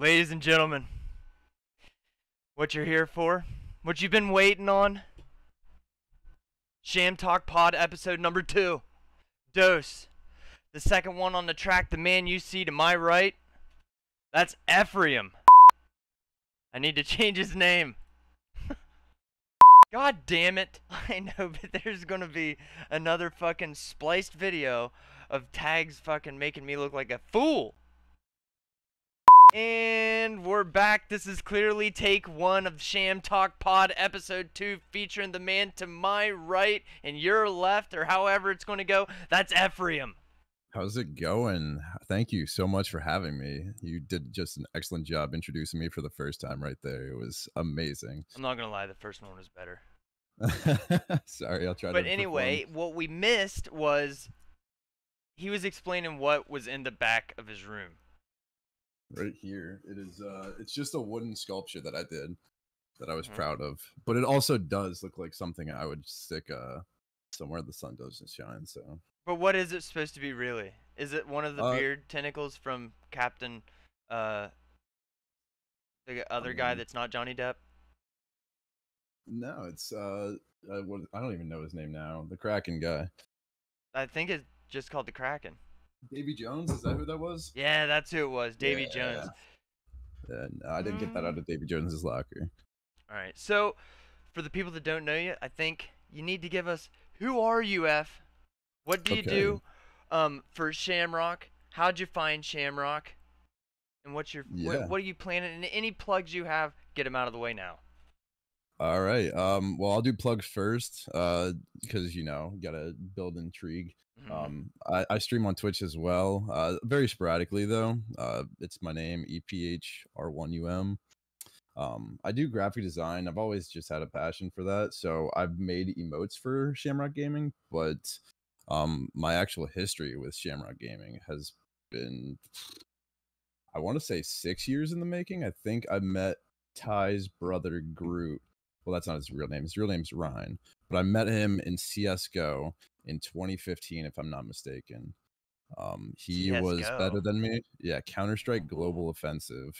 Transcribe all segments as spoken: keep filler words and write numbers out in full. Ladies and gentlemen, what you're here for, what you've been waiting on, Sham Talk Pod episode number two, Dose, the second one on the track, the man you see to my right, that's Ephr one um. I need to change his name. God damn it. I know, but there's gonna be another fucking spliced video of tags fucking making me look like a fool. And we're back. This is clearly take one of Sham Talk Pod episode two, featuring the man to my right and your left, or however it's going to go. That's Ephr one um. How's it going? Thank you so much for having me. You did just an excellent job introducing me for the first time right there. It was amazing. I'm not going to lie, the first one was better. Sorry, I'll try but to But anyway, perform. What we missed was he was explaining what was in the back of his room. Right here, it is. Uh, it's just a wooden sculpture that I did, that I was mm-hmm. proud of. But it also does look like something I would stick uh, somewhere the sun doesn't shine. So. But what is it supposed to be, really? Is it one of the uh, beard tentacles from Captain, uh, the other I mean, guy that's not Johnny Depp? No, it's uh, I, what, I don't even know his name now. The Kraken guy. I think it's just called the Kraken. Davy Jones, is that who that was? Yeah, that's who it was, Davy yeah. Jones. Yeah, no, I didn't mm. get that out of Davy Jones's locker. All right, so for the people that don't know you, I think you need to give us, who are you, F? What do okay. you do um, for Shamrock? How'd you find Shamrock? And what's your, yeah. what, what are you planning? And any plugs you have, get them out of the way now. All right, um, well, I'll do plugs first because, uh, you know, you got to build intrigue. um I, I stream on Twitch as well, uh very sporadically though. Uh it's my name, E P H R one U M. um I do graphic design. I've always just had a passion for that, so I've made emotes for Shamrock Gaming, but um my actual history with Shamrock Gaming has been, I want to say, six years in the making. I think I met Ty's brother Groot. Well, that's not his real name. His real name's Ryan, but I met him in C S G O in twenty fifteen, if I'm not mistaken. Um, he C S G O. Was better than me. Yeah, Counter Strike Global Offensive.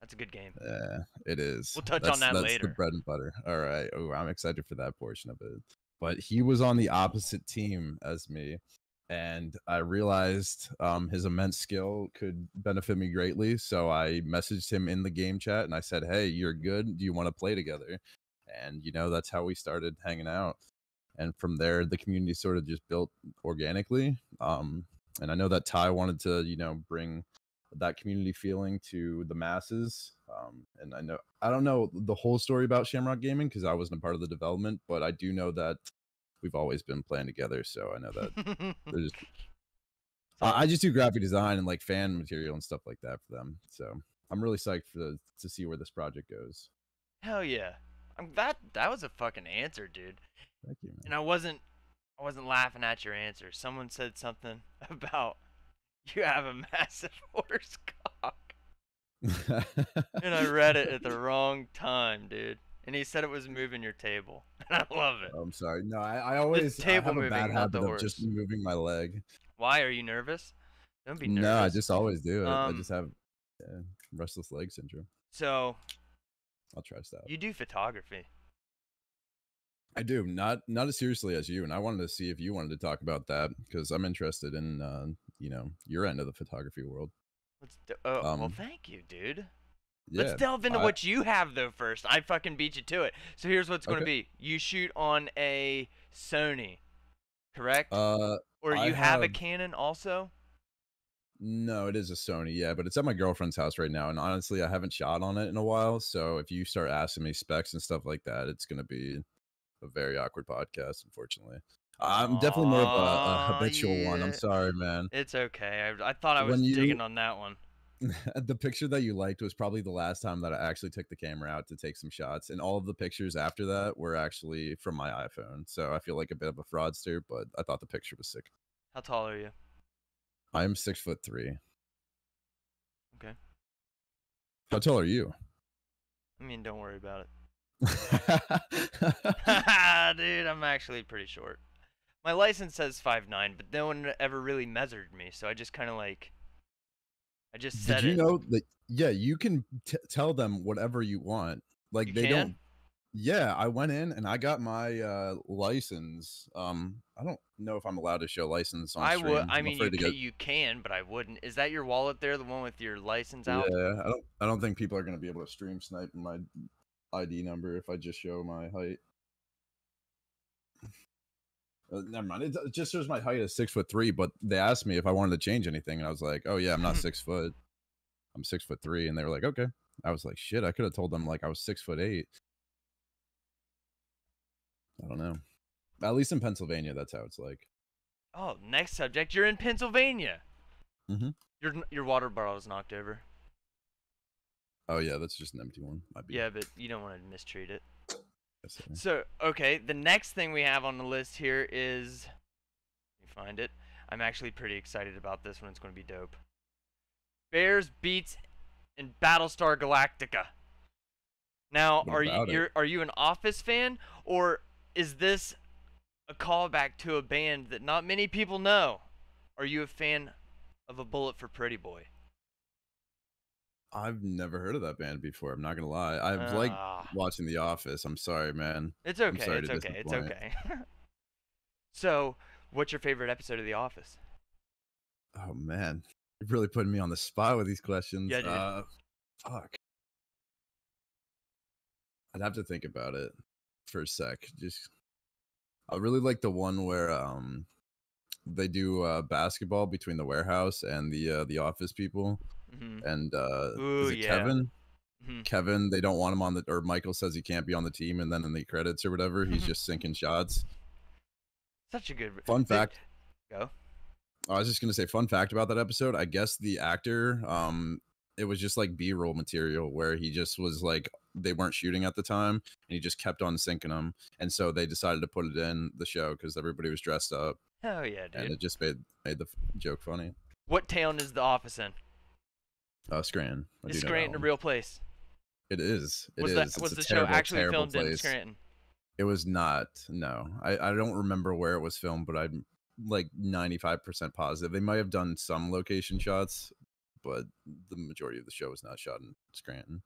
That's a good game. Yeah, it is. We'll touch that's, on that that's later. That's the bread and butter. All right. Oh, I'm excited for that portion of it. But he was on the opposite team as me, and I realized um, his immense skill could benefit me greatly. So I messaged him in the game chat, and I said, "Hey, you're good. Do you want to play together?" And, you know, that's how we started hanging out. And from there, the community sort of just built organically. Um, and I know that Ty wanted to, you know, bring that community feeling to the masses. Um, and I know, I don't know the whole story about Shamrock Gaming because I wasn't a part of the development, but I do know that we've always been playing together. So I know that there's, uh, I just do graphic design and like fan material and stuff like that for them. So I'm really psyched for the, to see where this project goes. Hell yeah. That that was a fucking answer, dude. Thank you, man. And I wasn't I wasn't laughing at your answer. Someone said something about you have a massive horse cock. And I read it at the wrong time, dude. And he said it was moving your table. And I love it. I'm sorry. No, I, I always the table I have moving, a bad habit the horse. Of just moving my leg. Why are you nervous? Don't be nervous. No, I just always do. Um, I just have yeah, restless leg syndrome. So I'll try stuff. You do photography. I do, not not as seriously as you, and I wanted to see if you wanted to talk about that because I'm interested in uh, you know, your end of the photography world. Let's do oh, um, well, thank you, dude. Yeah, let's delve into I, what you have though first. I fucking beat you to it. So here's what's going to okay. be: you shoot on a Sony, correct? Uh, or you have, have a Canon also? No, it is a Sony, yeah, but it's at my girlfriend's house right now, and honestly, I haven't shot on it in a while, so if you start asking me specs and stuff like that, it's going to be a very awkward podcast, unfortunately. I'm Aww, definitely more of a, a habitual yeah. one. I'm sorry, man. It's okay. I, I thought I was you, digging on that one. The picture that you liked was probably the last time that I actually took the camera out to take some shots, and all of the pictures after that were actually from my iPhone, so I feel like a bit of a fraudster, but I thought the picture was sick. How tall are you? I'm six foot three. Okay. How tall are you? I mean, don't worry about it. Dude, I'm actually pretty short. My license says five nine, but no one ever really measured me, so I just kind of like I just said it. Did you know that? Yeah, you can t tell them whatever you want. Like, you they can? don't. Yeah, I went in and I got my uh, license. Um, I don't know if I'm allowed to show license on stream. I would. I mean, you can, you can, but I wouldn't. Is that your wallet there, the one with your license out? Yeah, I don't. I don't think people are going to be able to stream snipe my I D number if I just show my height. Uh, never mind. It just shows my height is six foot three. But they asked me if I wanted to change anything, and I was like, "Oh yeah, I'm not six foot. I'm six foot three." And they were like, "Okay." I was like, "Shit, I could have told them like I was six foot eight." I don't know. At least in Pennsylvania, that's how it's like. Oh, next subject. You're in Pennsylvania. Mm-hmm. Your your water bottle is knocked over. Oh yeah, that's just an empty one. Might be. Yeah, but you don't want to mistreat it. Yes, so okay, the next thing we have on the list here is, let me find it. I'm actually pretty excited about this one. It's going to be dope. Bears beats in Battlestar Galactica. Now, what are you you're, are you an Office fan, or is this a callback to a band that not many people know? Are you a fan of A Bullet for Pretty Boy? I've never heard of that band before. I'm not going to lie. I've uh, liked watching The Office. I'm sorry, man. It's okay. It's okay. It's okay. So, what's your favorite episode of The Office? Oh, man. You're really putting me on the spot with these questions. Yeah, dude. Uh, fuck. I'd have to think about it for a sec. Just, I really like the one where um they do uh basketball between the warehouse and the uh the office people. Mm-hmm. And uh Ooh, is it yeah. Kevin mm-hmm. Kevin they don't want him on the, or Michael says he can't be on the team, and then in the credits or whatever he's just sinking shots. Such a good fun fact. Go. I was just gonna say, fun fact about that episode, I guess the actor, um it was just like B-roll material where he just was like, they weren't shooting at the time and he just kept on sinking them. And so they decided to put it in the show because everybody was dressed up. Oh yeah, dude. And it just made, made the joke funny. What town is The Office in? Uh, Scranton. I is Scranton a real place? It is. It was is. The, was the terrible, show actually filmed place. in Scranton? It was not. No, I, I don't remember where it was filmed, but I'm like ninety-five percent positive. They might have done some location shots, but the majority of the show was not shot in Scranton.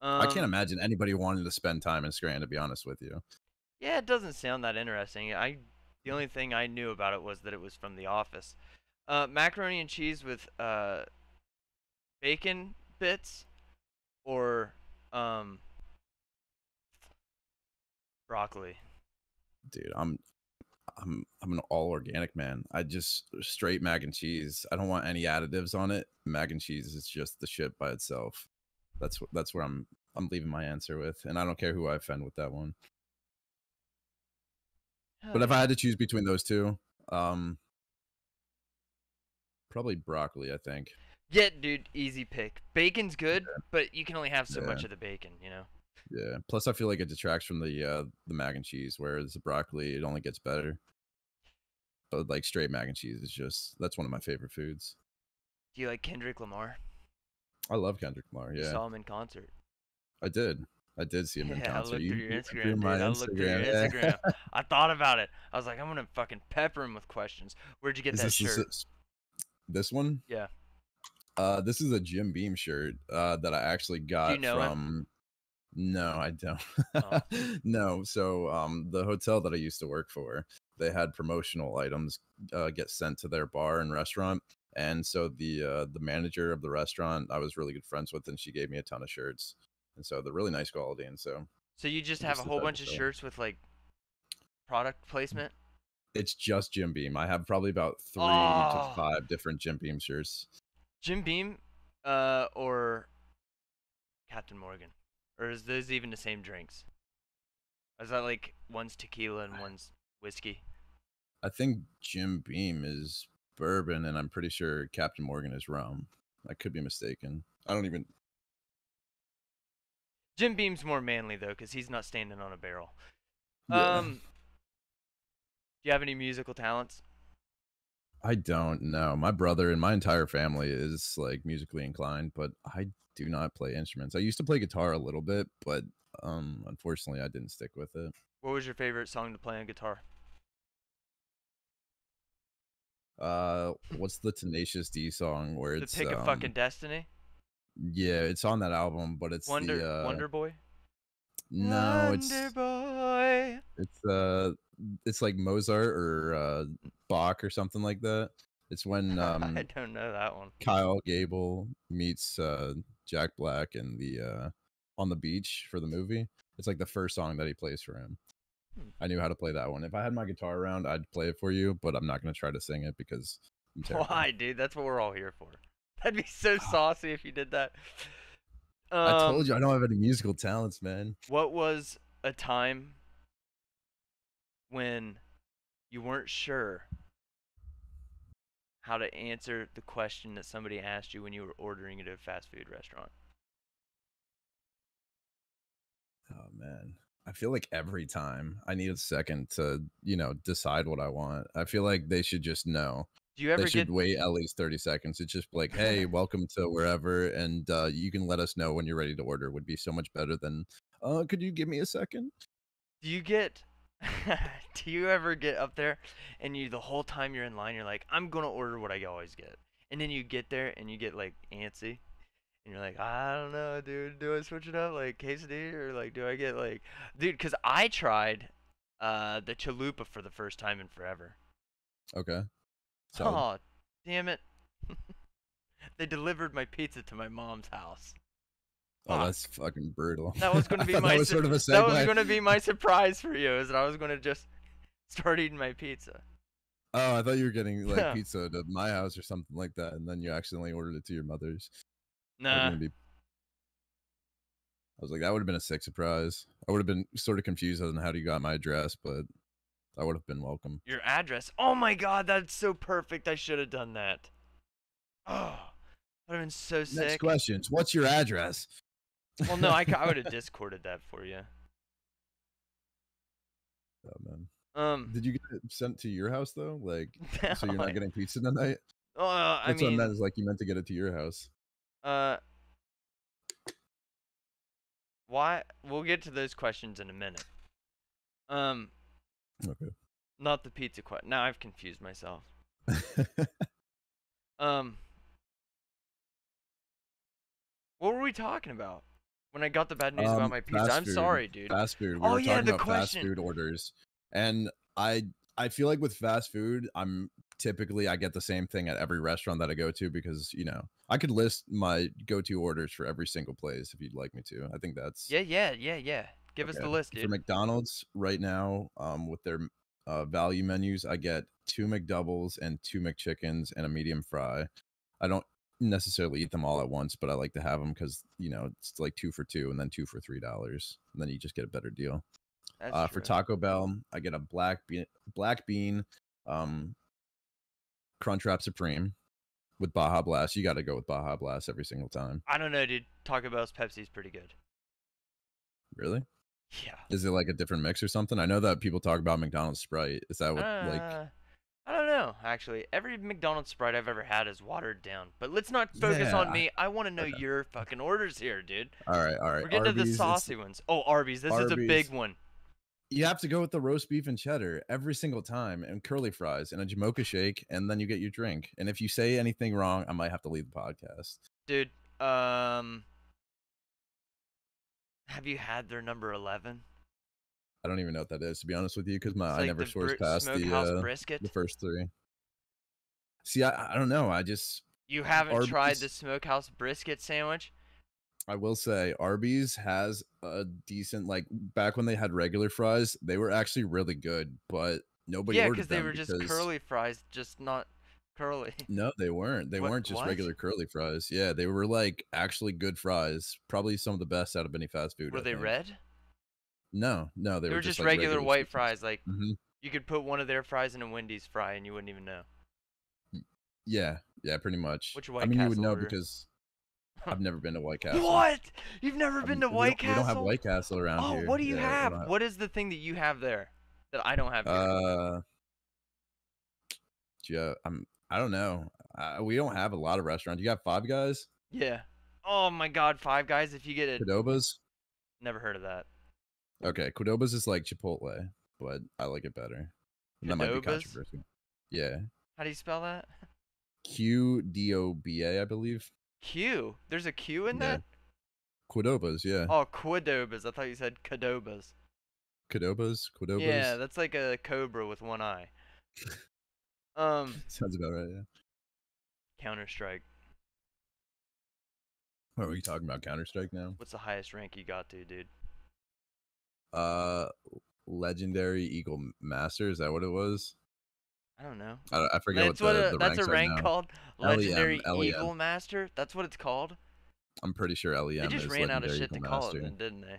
Um, I can't imagine anybody wanted to spend time in Scranton, to be honest with you. Yeah, it doesn't sound that interesting. I the only thing I knew about it was that it was from The Office. Uh, macaroni and cheese with uh, bacon bits, or um, broccoli. Dude, I'm I'm I'm an all organic man. I just straight mac and cheese. I don't want any additives on it. Mac and cheese is just the shit by itself. That's that's where I'm I'm leaving my answer with, and I don't care who I offend with that one. Oh, but yeah. If I had to choose between those two, um, probably broccoli, I think. Yeah, dude, easy pick. Bacon's good, yeah. But you can only have so yeah. much of the bacon, you know. Yeah. Plus, I feel like it detracts from the uh, the mac and cheese, whereas the broccoli, it only gets better. But like straight mac and cheese is just that's one of my favorite foods. Do you like Kendrick Lamar? I love Kendrick Lamar. Yeah, you saw him in concert. I did. I did see him yeah, in concert. I looked you, through your you Instagram, dude. I looked Instagram. through your Instagram. I thought about it. I was like, I'm gonna fucking pepper him with questions. Where'd you get is that this, shirt? This, this one? Yeah. Uh, this is a Jim Beam shirt uh, that I actually got Do you know from. Him? No, I don't. Oh. No. So um, the hotel that I used to work for, they had promotional items uh, get sent to their bar and restaurant. And so the uh, the manager of the restaurant I was really good friends with, and she gave me a ton of shirts, and so they're really nice quality. And so so you just have a whole bunch of shirts with like product placement. It's just Jim Beam. I have probably about three oh. to five different Jim Beam shirts. Jim Beam, uh, or Captain Morgan, or is those even the same drinks? Is that like one's tequila and one's whiskey? I think Jim Beam is bourbon, and I'm pretty sure Captain Morgan is rum. I could be mistaken. I don't even. Jim Beam's more manly though, because he's not standing on a barrel. Yeah. Um, do you have any musical talents? I don't know. My brother and my entire family is like musically inclined, but I do not play instruments. I used to play guitar a little bit, but um, unfortunately, I didn't stick with it. What was your favorite song to play on guitar? Uh, what's the Tenacious D song where the it's pick um, a fucking destiny? Yeah, it's on that album, but it's Wonder the, uh, Wonder Boy. No, Wonder it's Boy. It's uh, it's like Mozart or uh, Bach or something like that. It's when um, I don't know that one. Kyle Gable meets uh, Jack Black and the uh, on the beach for the movie. It's like the first song that he plays for him. I knew how to play that one. If I had my guitar around, I'd play it for you, but I'm not going to try to sing it because I'm terrible. Why, dude? That's what we're all here for. That'd be so saucy if you did that. Um, I told you, I don't have any musical talents, man. What was a time when you weren't sure how to answer the question that somebody asked you when you were ordering at a fast food restaurant? Oh, man. I feel like every time I need a second to, you know, decide what I want. I feel like they should just know. Do you ever they should get... wait at least thirty seconds. It's just like, hey, welcome to wherever. And uh, you can let us know when you're ready to order. Would be so much better than, uh, could you give me a second? Do you get, do you ever get up there and you, the whole time you're in line, you're like, I'm going to order what I always get. And then you get there and you get like antsy. And you're like, I don't know, dude. Do I switch it up, like quesadilla, or like do I get like, dude? Because I tried uh, the chalupa for the first time in forever. Okay. So. Oh, damn it! They delivered my pizza to my mom's house. Oh, fuck. That's fucking brutal. That was going to be my. That was sort of a segue. That was going to be my surprise for you, is that I was going to just start eating my pizza. Oh, I thought you were getting like yeah. pizza to my house or something like that, and then you accidentally ordered it to your mother's. Nah. I was like, that would have been a sick surprise. I would have been sort of confused as to how you got my address, but I would have been welcome. Your address? Oh my god, that's so perfect. I should have done that. Oh, that would have been so sick. Next questions. What's your address? Well, no, I, I would have Discorded that for you. Oh, man. Um, Did you get it sent to your house, though? Like, no, so you're not I... getting pizza tonight? Oh, uh, I mean... That's what I meant, is like you meant to get it to your house. Uh, why? We'll get to those questions in a minute. Um, okay. Not the pizza question. Now I've confused myself. um, what were we talking about when I got the bad news um, about my pizza? I'm food. sorry, dude. Fast food. We oh were yeah, talking the about question. Fast food orders, and I I feel like with fast food, I'm. typically I get the same thing at every restaurant that I go to, because, you know, I could list my go-to orders for every single place if you'd like me to. I think that's yeah yeah yeah yeah give okay. us the list, dude. For McDonald's right now, um with their uh value menus, I get two McDoubles and two McChickens and a medium fry. I don't necessarily eat them all at once, but I like to have them because, you know, it's like two for two and then two for three dollars, and then you just get a better deal. That's uh, for Taco Bell, I get a black bean black bean um Crunchwrap Supreme with Baja Blast. You got to go with Baja Blast every single time. I don't know, dude. Taco Bell's Pepsi's pretty good. Really? Yeah. Is it like a different mix or something? I know that people talk about McDonald's Sprite. Is that what, uh, like... I don't know, actually. Every McDonald's Sprite I've ever had is watered down. But let's not focus yeah, on me. I want to know okay. your fucking orders here, dude. All right, all right. We're getting Arby's, to the saucy it's... ones. Oh, Arby's. This Arby's. is a big one. You have to go with the roast beef and cheddar every single time, and curly fries and a Jamocha shake, and then you get your drink. And if you say anything wrong, I might have to leave the podcast. Dude, um, have you had their number eleven? I don't even know what that is, to be honest with you, because my like I never source past the uh, brisket? the first three. See, I, I don't know. I just you haven't Arby's, tried the smokehouse brisket sandwich. I will say Arby's has a decent, like, back when they had regular fries, they were actually really good, but nobody yeah, ordered them. Yeah, because they were just curly fries, just not curly. No, they weren't. They what, weren't just what? regular curly fries. Yeah, they were, like, actually good fries. Probably some of the best out of any fast food. Were I they think. red? No, no. They, they were just, just like, regular, regular white fries. fries. Like, mm-hmm. you could put one of their fries in a Wendy's fry and you wouldn't even know. Yeah, yeah, pretty much. Which White I mean, Castle you would know order? because... I've never been to White Castle. What? You've never I mean, been to White we Castle? We don't have White Castle around oh, here. Oh, what do you yeah, have? What is the thing that you have there that I don't have here? Uh, yeah, I'm, I don't know. Uh, we don't have a lot of restaurants. You got Five Guys? Yeah. Oh, my God, Five Guys. If you get it. Qdoba's? Never heard of that. Okay, Qdoba's is like Chipotle, but I like it better. And that might be controversial. Yeah. How do you spell that? Q D O B A, I believe. Q? There's a Q in yeah. that? Qdobas, yeah. Oh, Qdobas. I thought you said Qdobas. Qdobas? Qdobas? Yeah, that's like a cobra with one eye. Um. Sounds about right, yeah. Counter Strike. What are we talking about? Counter Strike now? What's the highest rank you got to, dude? Uh, Legendary Eagle Master. Is that what it was? I don't know. I, I forget that's what the, what a, the That's a rank called Legendary L E M, Eagle L E M. Master. That's what it's called. I'm pretty sure L E M is Legendary They just ran out of shit Eagle to call Master. It, then, didn't they?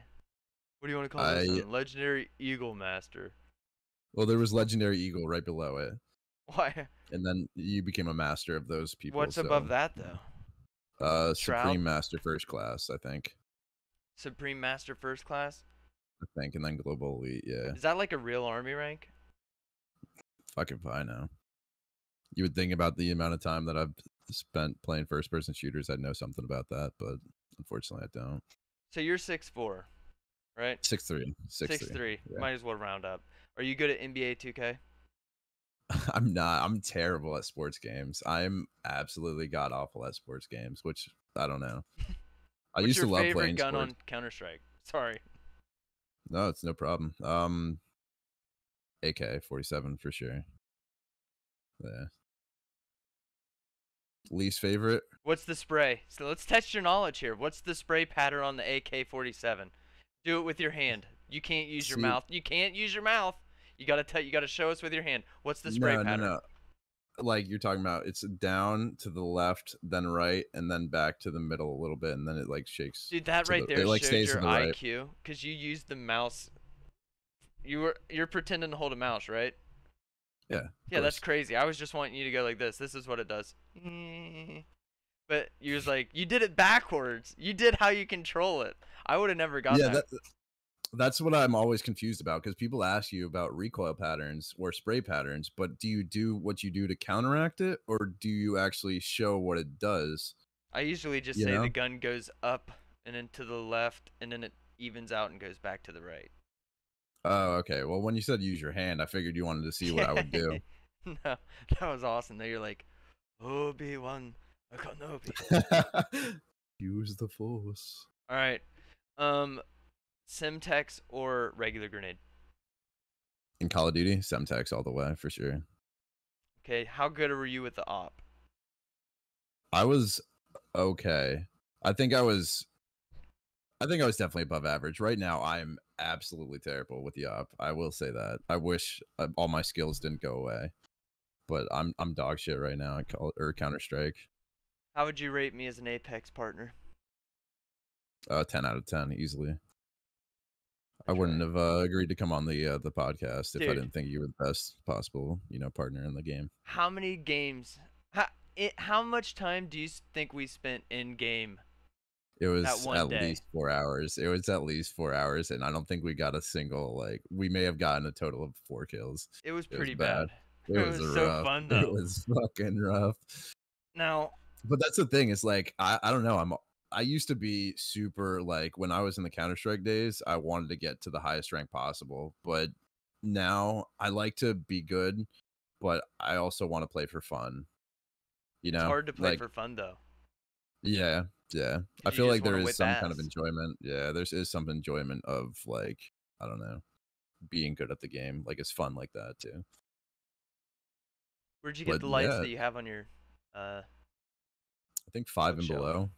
What do you want to call I, this? One? Legendary Eagle Master. Well, there was Legendary Eagle right below it. Why? And then you became a master of those people. What's so. above that though? Uh, Shroud? Supreme Master First Class, I think. Supreme Master First Class. I think, and then Global Elite. Yeah. Is that like a real army rank? Fuck if I know. You would think about the amount of time that I've spent playing first-person shooters, I'd know something about that, but unfortunately, I don't. So you're six foot four, right? six three. six three. Yeah. Might as well round up. Are you good at N B A two K? I'm not. I'm terrible at sports games. I'm absolutely god awful at sports games, which I don't know. I used to love playing. What's your favorite gun sports. on Counter Strike? Sorry. No, it's no problem. Um, A K forty-seven for sure. Yeah. Least favorite. What's the spray? So let's test your knowledge here. What's the spray pattern on the A K forty-seven? Do it with your hand. You can't use your See, mouth. You can't use your mouth. You gotta tell. You gotta show us with your hand. What's the spray no, pattern? No, no. Like you're talking about, it's down to the left, then right, and then back to the middle a little bit, and then it like shakes. Dude, that right the, there like shows your the I Q because right. you used the mouse. You were you're pretending to hold a mouse, right? Yeah. Yeah, course. That's crazy. I was just wanting you to go like this. This is what it does. But you was like, you did it backwards. You did how you control it. I would have never got yeah, that. that That's what I'm always confused about, because people ask you about recoil patterns or spray patterns, but do you do what you do to counteract it, or do you actually show what it does? I usually just you say know? the gun goes up and then to the left, and then it evens out and goes back to the right. Oh, okay. Well, when you said use your hand, I figured you wanted to see what I would do. No, that was awesome. That you're like, Obi-Wan Kenobi. Use the force. All right. Um... Semtex or regular grenade? In Call of Duty, Semtex all the way for sure. Okay, how good were you with the op? I was okay. I think I was. I think I was definitely above average. Right now, I'm absolutely terrible with the op. I will say that. I wish all my skills didn't go away, but I'm I'm dog shit right now. I call or Counter Strike. How would you rate me as an Apex partner? Uh, ten out of ten easily. I wouldn't have uh, agreed to come on the uh, the podcast if Dude. I didn't think you were the best possible, you know, partner in the game. How many games? How it, how much time do you think we spent in game? It was that one at day? least four hours. It was at least four hours, and I don't think we got a single like. We may have gotten a total of four kills. It was pretty it was bad. bad. It, it was, was so rough. fun though. It was fucking rough. Now, but that's the thing. It's like I I don't know. I'm. I used to be super, like, when I was in the Counter-Strike days, I wanted to get to the highest rank possible. But now I like to be good, but I also want to play for fun. You know? It's hard to play like, for fun, though. Yeah, yeah. I feel like there is some ass. kind of enjoyment. Yeah, there is some enjoyment of, like, I don't know, being good at the game. Like, it's fun like that, too. Where'd you get but, the lights yeah. that you have on your... Uh, I think five and below. Shelf.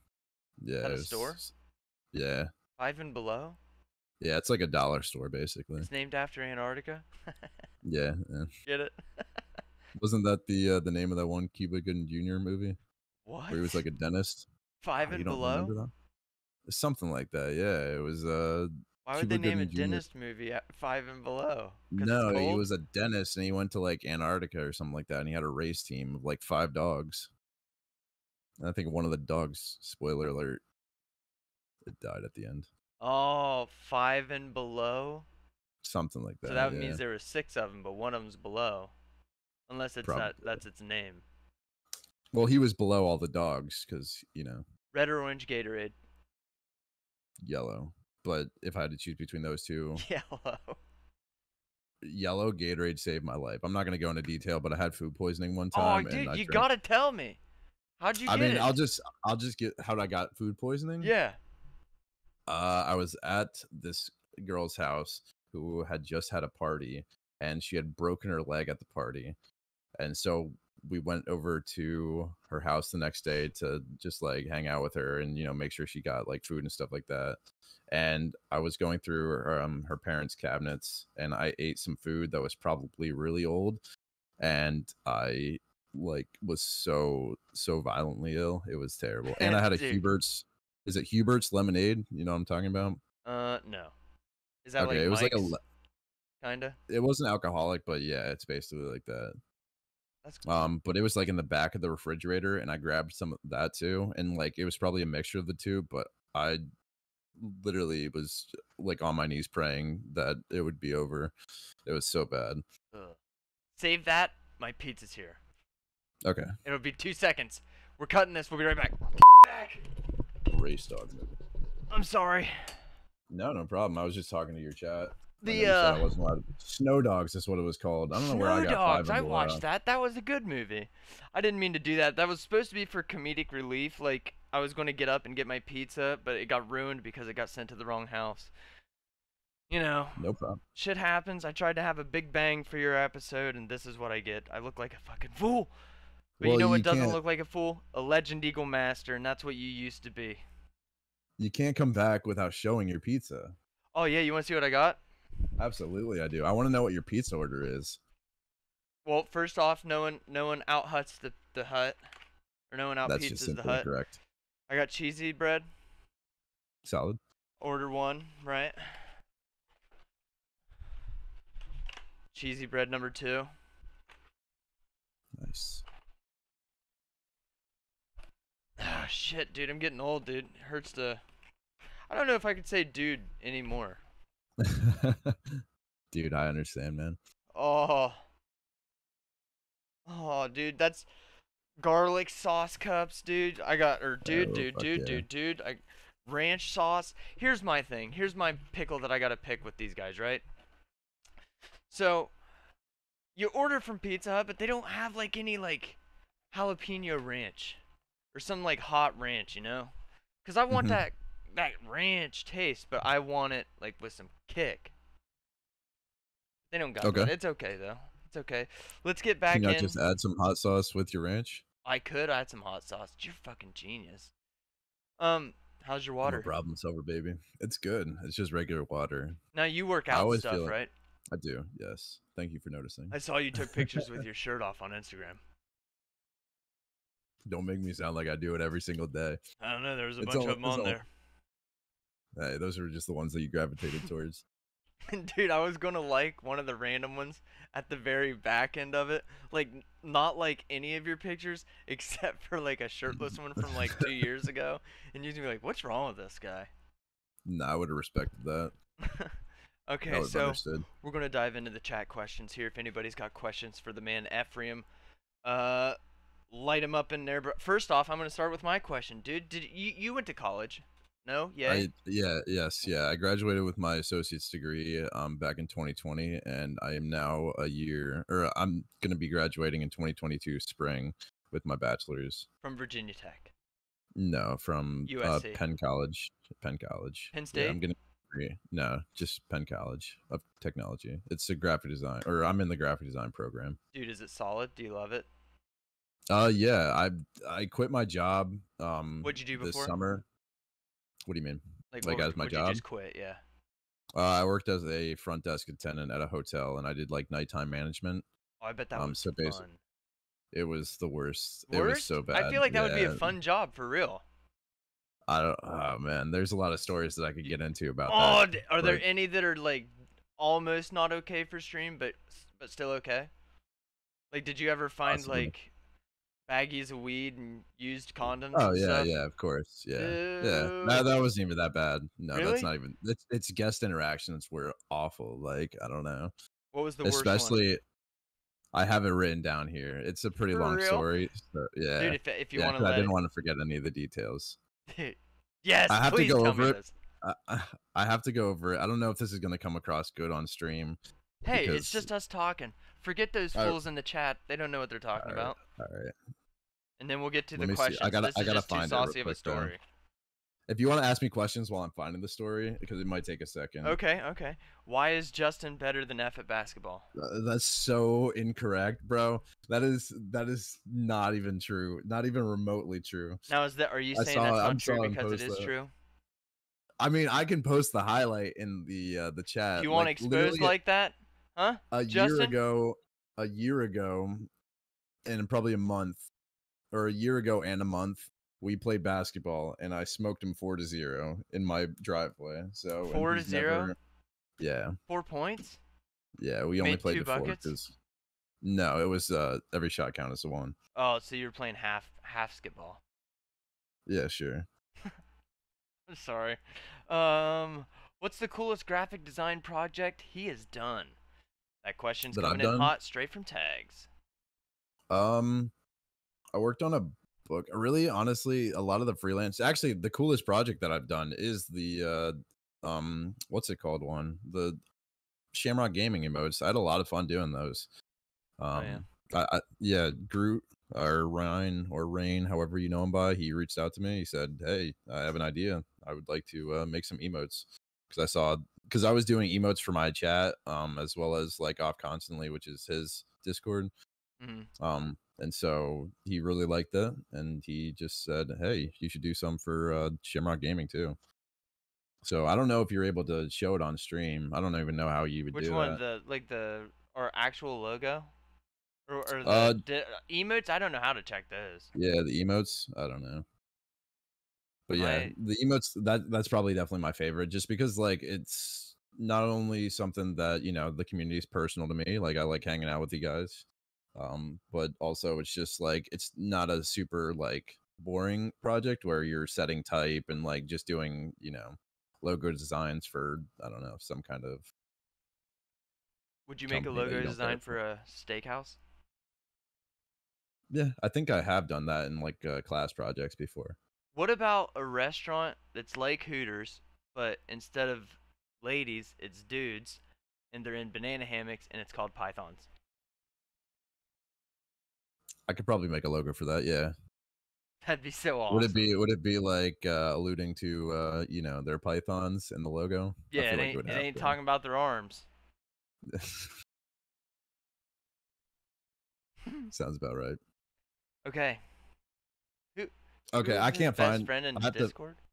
Yeah. Is that a was, store? Yeah. Five and below? Yeah, it's like a dollar store, basically. It's named after Antarctica? yeah, yeah. Get it? Wasn't that the uh, the name of that one Cuba Gooding Junior movie? What? Where he was like a dentist? Five oh, and below? Something like that, yeah. It was uh, Why would Cuba they name Gooding a dentist Junior movie at five and below? No, he was a dentist, and he went to like Antarctica or something like that, and he had a race team of like five dogs. I think one of the dogs, spoiler alert, it died at the end. Oh, five and below? Something like that. So that yeah. means there were six of them, but one of them's below. Unless it's Probably. not, that's its name. Well, he was below all the dogs because, you know. Red or orange Gatorade? Yellow. But if I had to choose between those two. Yellow. yellow Gatorade saved my life. I'm not going to go into detail, but I had food poisoning one time. Oh, dude, and I you got to tell me. How'd you get I mean, it? I'll just, I'll just get how I got food poisoning. Yeah. Uh, I was at this girl's house who had just had a party, and she had broken her leg at the party. And so we went over to her house the next day to just like hang out with her and, you know, make sure she got like food and stuff like that. And I was going through her, um, her parents' cabinets, and I ate some food that was probably really old. And I like was so, so violently ill. It was terrible. And I had a Hubert's. Is it Hubert's lemonade? You know what I'm talking about? Uh, no. Is that okay, like it was Mike's? Like a le- kinda? It wasn't alcoholic, but yeah, it's basically like that. That's cool. Um, but it was like in the back of the refrigerator, and I grabbed some of that too, and like it was probably a mixture of the two, but I literally was like on my knees praying that it would be over. It was so bad. Ugh. Save that. My pizza's here. Okay. It'll be two seconds. We're cutting this. We'll be right back. Back. Race dog. I'm sorry. No, no problem. I was just talking to your chat. The uh, I wasn't allowed to... Snow Dogs is what it was called. I don't know where I got five. Snow Dogs. I watched that. That was a good movie. I didn't mean to do that. That was supposed to be for comedic relief. Like I was going to get up and get my pizza, but it got ruined because it got sent to the wrong house. You know. No problem. Shit happens. I tried to have a big bang for your episode, and this is what I get. I look like a fucking fool. But well, you know what doesn't can't... look like a fool? A Legend Eagle Master, and that's what you used to be. You can't come back without showing your pizza. Oh yeah, you want to see what I got? Absolutely, I do. I want to know what your pizza order is. Well, first off, no one, no one out huts the, the hut, or no one out That's pizzas just simply the hut. Correct. I got cheesy bread. Solid. Order one, right? Cheesy bread number two. Nice. Oh, shit, dude, I'm getting old, dude. It hurts to. I don't know if I could say dude anymore. Dude, I understand, man. Oh. Oh, dude, that's garlic sauce cups, dude. I got or dude, oh, dude, dude, yeah. dude, dude. I ranch sauce. Here's my thing. Here's my pickle that I got to pick with these guys, right? So, you order from Pizza Hut, but they don't have like any like jalapeno ranch or some like hot ranch, you know? Cuz I want that that ranch taste, but I want it like with some kick. They don't got okay. it. It's okay though. It's okay. Let's get back Can in. Can you just add some hot sauce with your ranch? I could add some hot sauce. You're fucking genius. Um, how's your water? No problem, Silver Baby. It's good. It's just regular water. Now you work out stuff, like... right? I do. Yes. Thank you for noticing. I saw you took pictures with your shirt off on Instagram. Don't make me sound like I do it every single day. I don't know. There was a it's bunch all, of them on all... there. Hey, those were just the ones that you gravitated towards. Dude, I was going to like one of the random ones at the very back end of it. Like, not like any of your pictures, except for like a shirtless one from like two years ago. And you'd be like, what's wrong with this guy? No, nah, I would have respected that. Okay, that so understood. We're going to dive into the chat questions here. If anybody's got questions for the man Ephr one um, uh, light him up in there. But first off, I'm going to start with my question. Dude, did you, you went to college? No, yeah, I, yeah, yes, yeah. I graduated with my associate's degree um back in twenty twenty, and I am now a year, or I'm gonna be graduating in twenty twenty-two spring with my bachelor's from Virginia Tech. No, from U S C. Uh, Penn College, Penn College, Penn State. Yeah, I'm gonna no, just Penn College of Technology. It's a graphic design, or I'm in the graphic design program. Dude, is it solid? Do you love it? Uh, yeah, I I quit my job. Um, what'd you do before? This summer. What do you mean? Like, like what, as my job? You just quit, yeah. Uh, I worked as a front desk attendant at a hotel, and I did like nighttime management. Oh, I bet that um, was so fun. It was the worst. worst. It was so bad. I feel like that yeah. would be a fun job for real. I don't. Oh man, there's a lot of stories that I could get into about oh, that. Are there like, any that are like almost not okay for stream, but but still okay? Like, did you ever find possibly. like? Baggies of weed and used condoms. Oh and yeah, stuff. yeah, of course, yeah, Dude. yeah. No, that wasn't even that bad. No, really? that's not even. It's, it's guest interactions were awful. Like I don't know. What was the Especially, worst? Especially, I have it written down here. It's a pretty For long real? story. So, yeah. Dude, if, if you yeah, want to, I didn't it... want to forget any of the details. Dude. Yes, I have please to go tell over me it. This. I, I have to go over it. I don't know if this is going to come across good on stream, Hey, because... it's just us talking. Forget those fools uh, in the chat. They don't know what they're talking all right, about. All right. And then we'll get to Let the questions. See. I gotta, this I gotta find too saucy it real of a story. Down. If you want to ask me questions while I'm finding the story, because it might take a second. Okay, okay. Why is Justin better than F at basketball? Uh, that's so incorrect, bro. That is that is not even true. Not even remotely true. Now, is that are you I saying that's not true because it is that. true? I mean, I can post the highlight in the uh, the chat. You want to expose like that? Huh? A Justin? year ago, a year ago, and probably a month, or a year ago and a month. We played basketball, and I smoked him four to zero in my driveway. So four to zero. Never... Yeah. Four points. Yeah, we you only played two the buckets? four. Cause... No, it was uh, every shot count as a one. Oh, so you were playing half half skip-ball. Yeah, sure. I'm sorry. Um, what's the coolest graphic design project he has done? That question's that coming I've in done? hot straight from tags. Um, I worked on a. Book. Really, honestly, a lot of the freelance. Actually, the coolest project that I've done is the uh, um, what's it called one? The Shamrock Gaming emotes. I had a lot of fun doing those. Um, oh, yeah. I, I, yeah, Groot or Ryan or Rain, however you know him by, he reached out to me. He said, "Hey, I have an idea. I would like to uh, make some emotes because I saw because I was doing emotes for my chat, um, as well as like Off Constantly, which is his Discord." Mm-hmm. Um. And so he really liked that, and he just said, "Hey, you should do some for uh, Shamrock Gaming too." So I don't know if you're able to show it on stream. I don't even know how you would Which do one? that. Which one? The like the our actual logo, or, or the uh, di emotes? I don't know how to check those. Yeah, the emotes. I don't know. But yeah, I... the emotes. That that's probably definitely my favorite, just because like it's not only something that you know the community is personal to me. Like I like hanging out with you guys. Um, but also it's just like it's not a super like boring project where you're setting type and like just doing you know logo designs for I don't know some kind of. Would you make a logo design for a steakhouse? Yeah, I think I have done that in like uh, class projects before. What about a restaurant that's like Hooters, but instead of ladies, it's dudes, and they're in banana hammocks, and it's called Pythons? I could probably make a logo for that, yeah. That'd be so awesome. Would it be? Would it be like uh, alluding to, uh, you know, their pythons in the logo? Yeah, it ain't, like it it ain't talking about their arms. Sounds about right. Okay. Who, okay, who I can't best find. Friend in I have Discord. To,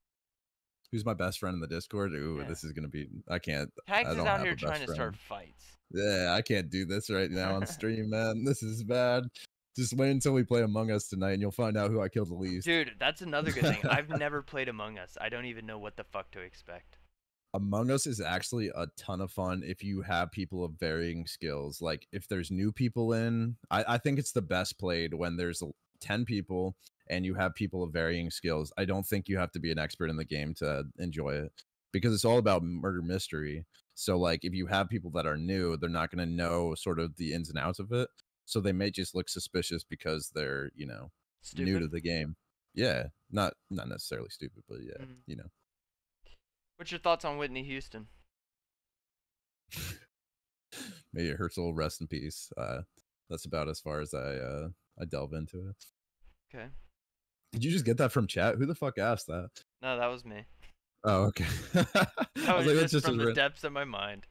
who's my best friend in the Discord? Ooh, yeah. This is gonna be. I can't. Tags I don't is out here trying friend. to start fights. Yeah, I can't do this right now on stream, man. This is bad. Just wait until we play Among Us tonight, and you'll find out who I killed the least. Dude, that's another good thing. I've never played Among Us. I don't even know what the fuck to expect. Among Us is actually a ton of fun if you have people of varying skills. Like, if there's new people in, I, I think it's the best played when there's ten people and you have people of varying skills. I don't think you have to be an expert in the game to enjoy it because it's all about murder mystery. So, like, if you have people that are new, they're not going to know sort of the ins and outs of it. So they may just look suspicious because they're, you know, stupid. new to the game. Yeah, not not necessarily stupid, but yeah, mm-hmm. you know. What's your thoughts on Whitney Houston? May her soul rest in peace. Uh, that's about as far as I uh, I delve into it. Okay. Did you just get that from chat? Who the fuck asked that? No, that was me. Oh, okay. That was, I was like, just, just from the depths of my mind.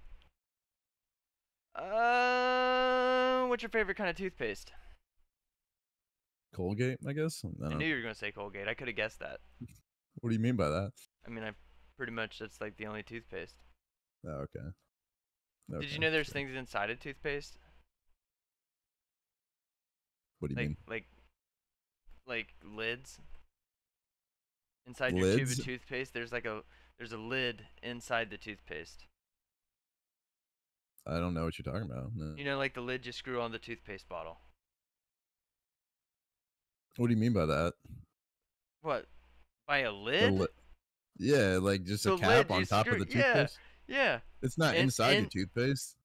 Uh, what's your favorite kind of toothpaste? Colgate, I guess. I, I knew you were gonna say Colgate. I could have guessed that. What do you mean by that? I mean, I pretty much that's like the only toothpaste. Oh, okay. okay. Did you know there's sure. things inside of toothpaste? What do you like, mean? Like, like lids. Inside lids? your tube of toothpaste, there's like a there's a lid inside the toothpaste. I don't know what you're talking about. No. You know, like the lid you screw on the toothpaste bottle. What do you mean by that? What? By a lid? Li yeah, like just the a cap on top of the toothpaste? Yeah, yeah. It's not and, inside and, your toothpaste.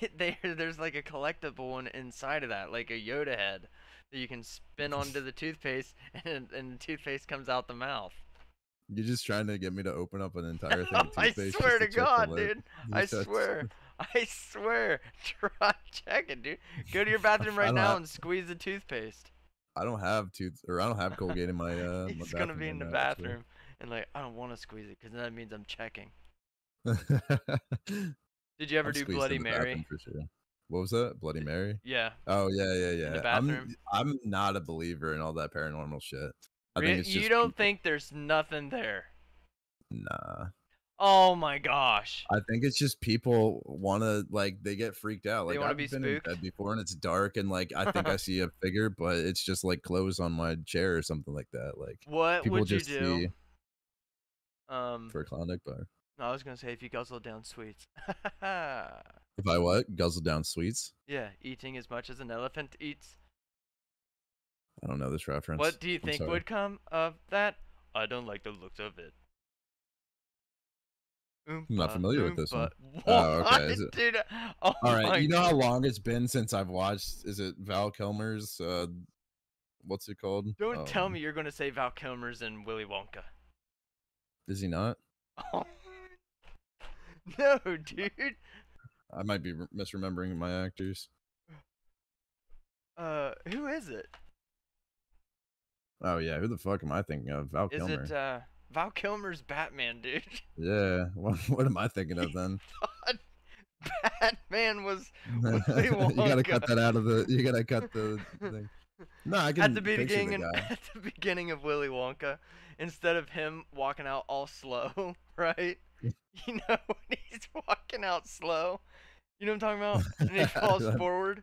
Yeah, there, there's like a collectible one inside of that, like a Yoda head that you can spin onto the toothpaste and, and the toothpaste comes out the mouth. You're just trying to get me to open up an entire thing of toothpaste. I swear to God, dude. I swear. I swear. Try checking, dude. Go to your bathroom right now have, and squeeze the toothpaste. I don't have tooth, or I don't have Colgate in my. Uh, He's my gonna be in the bathroom and like, I don't want to squeeze it because that means I'm checking. Did you ever I'm do Bloody Mary? Sure. What was that? Bloody Mary? Yeah. Oh yeah, yeah, yeah. In the bathroom. I'm I'm not a believer in all that paranormal shit. I Re think it's just you don't people. think there's nothing there? Nah. Oh my gosh. I think it's just people want to, like, they get freaked out. Like, they want to be spooked. I've been in bed before and it's dark and, like, I think I see a figure, but it's just like clothes on my chair or something like that. Like, what would you do? See... Um, for a Klondike bar. No, I was gonna say if you guzzle down sweets. If I what? Guzzle down sweets? Yeah, eating as much as an elephant eats. I don't know this reference. What do you think would come of that? I don't like the looks of it. Oompa, I'm not familiar Oompa. with this one. What? Oh, okay. Is it... Dude, oh all right, you know God. how long it's been since I've watched? Is it Val Kilmer's? Uh, what's it called? Don't um, tell me you're gonna say Val Kilmer's in Willy Wonka. Is he not? Oh. No, dude. I might be misremembering my actors. Uh, who is it? Oh yeah, who the fuck am I thinking of? Val is Kilmer. Is it uh, Val Kilmer's Batman, dude? Yeah. What, what am I thinking of then? Batman was. was you gotta cut that out of the. You gotta cut the thing. No, I can at the beginning the at the beginning of Willy Wonka, instead of him walking out all slow, right? You know, when he's walking out slow, you know what I'm talking about? And he falls forward.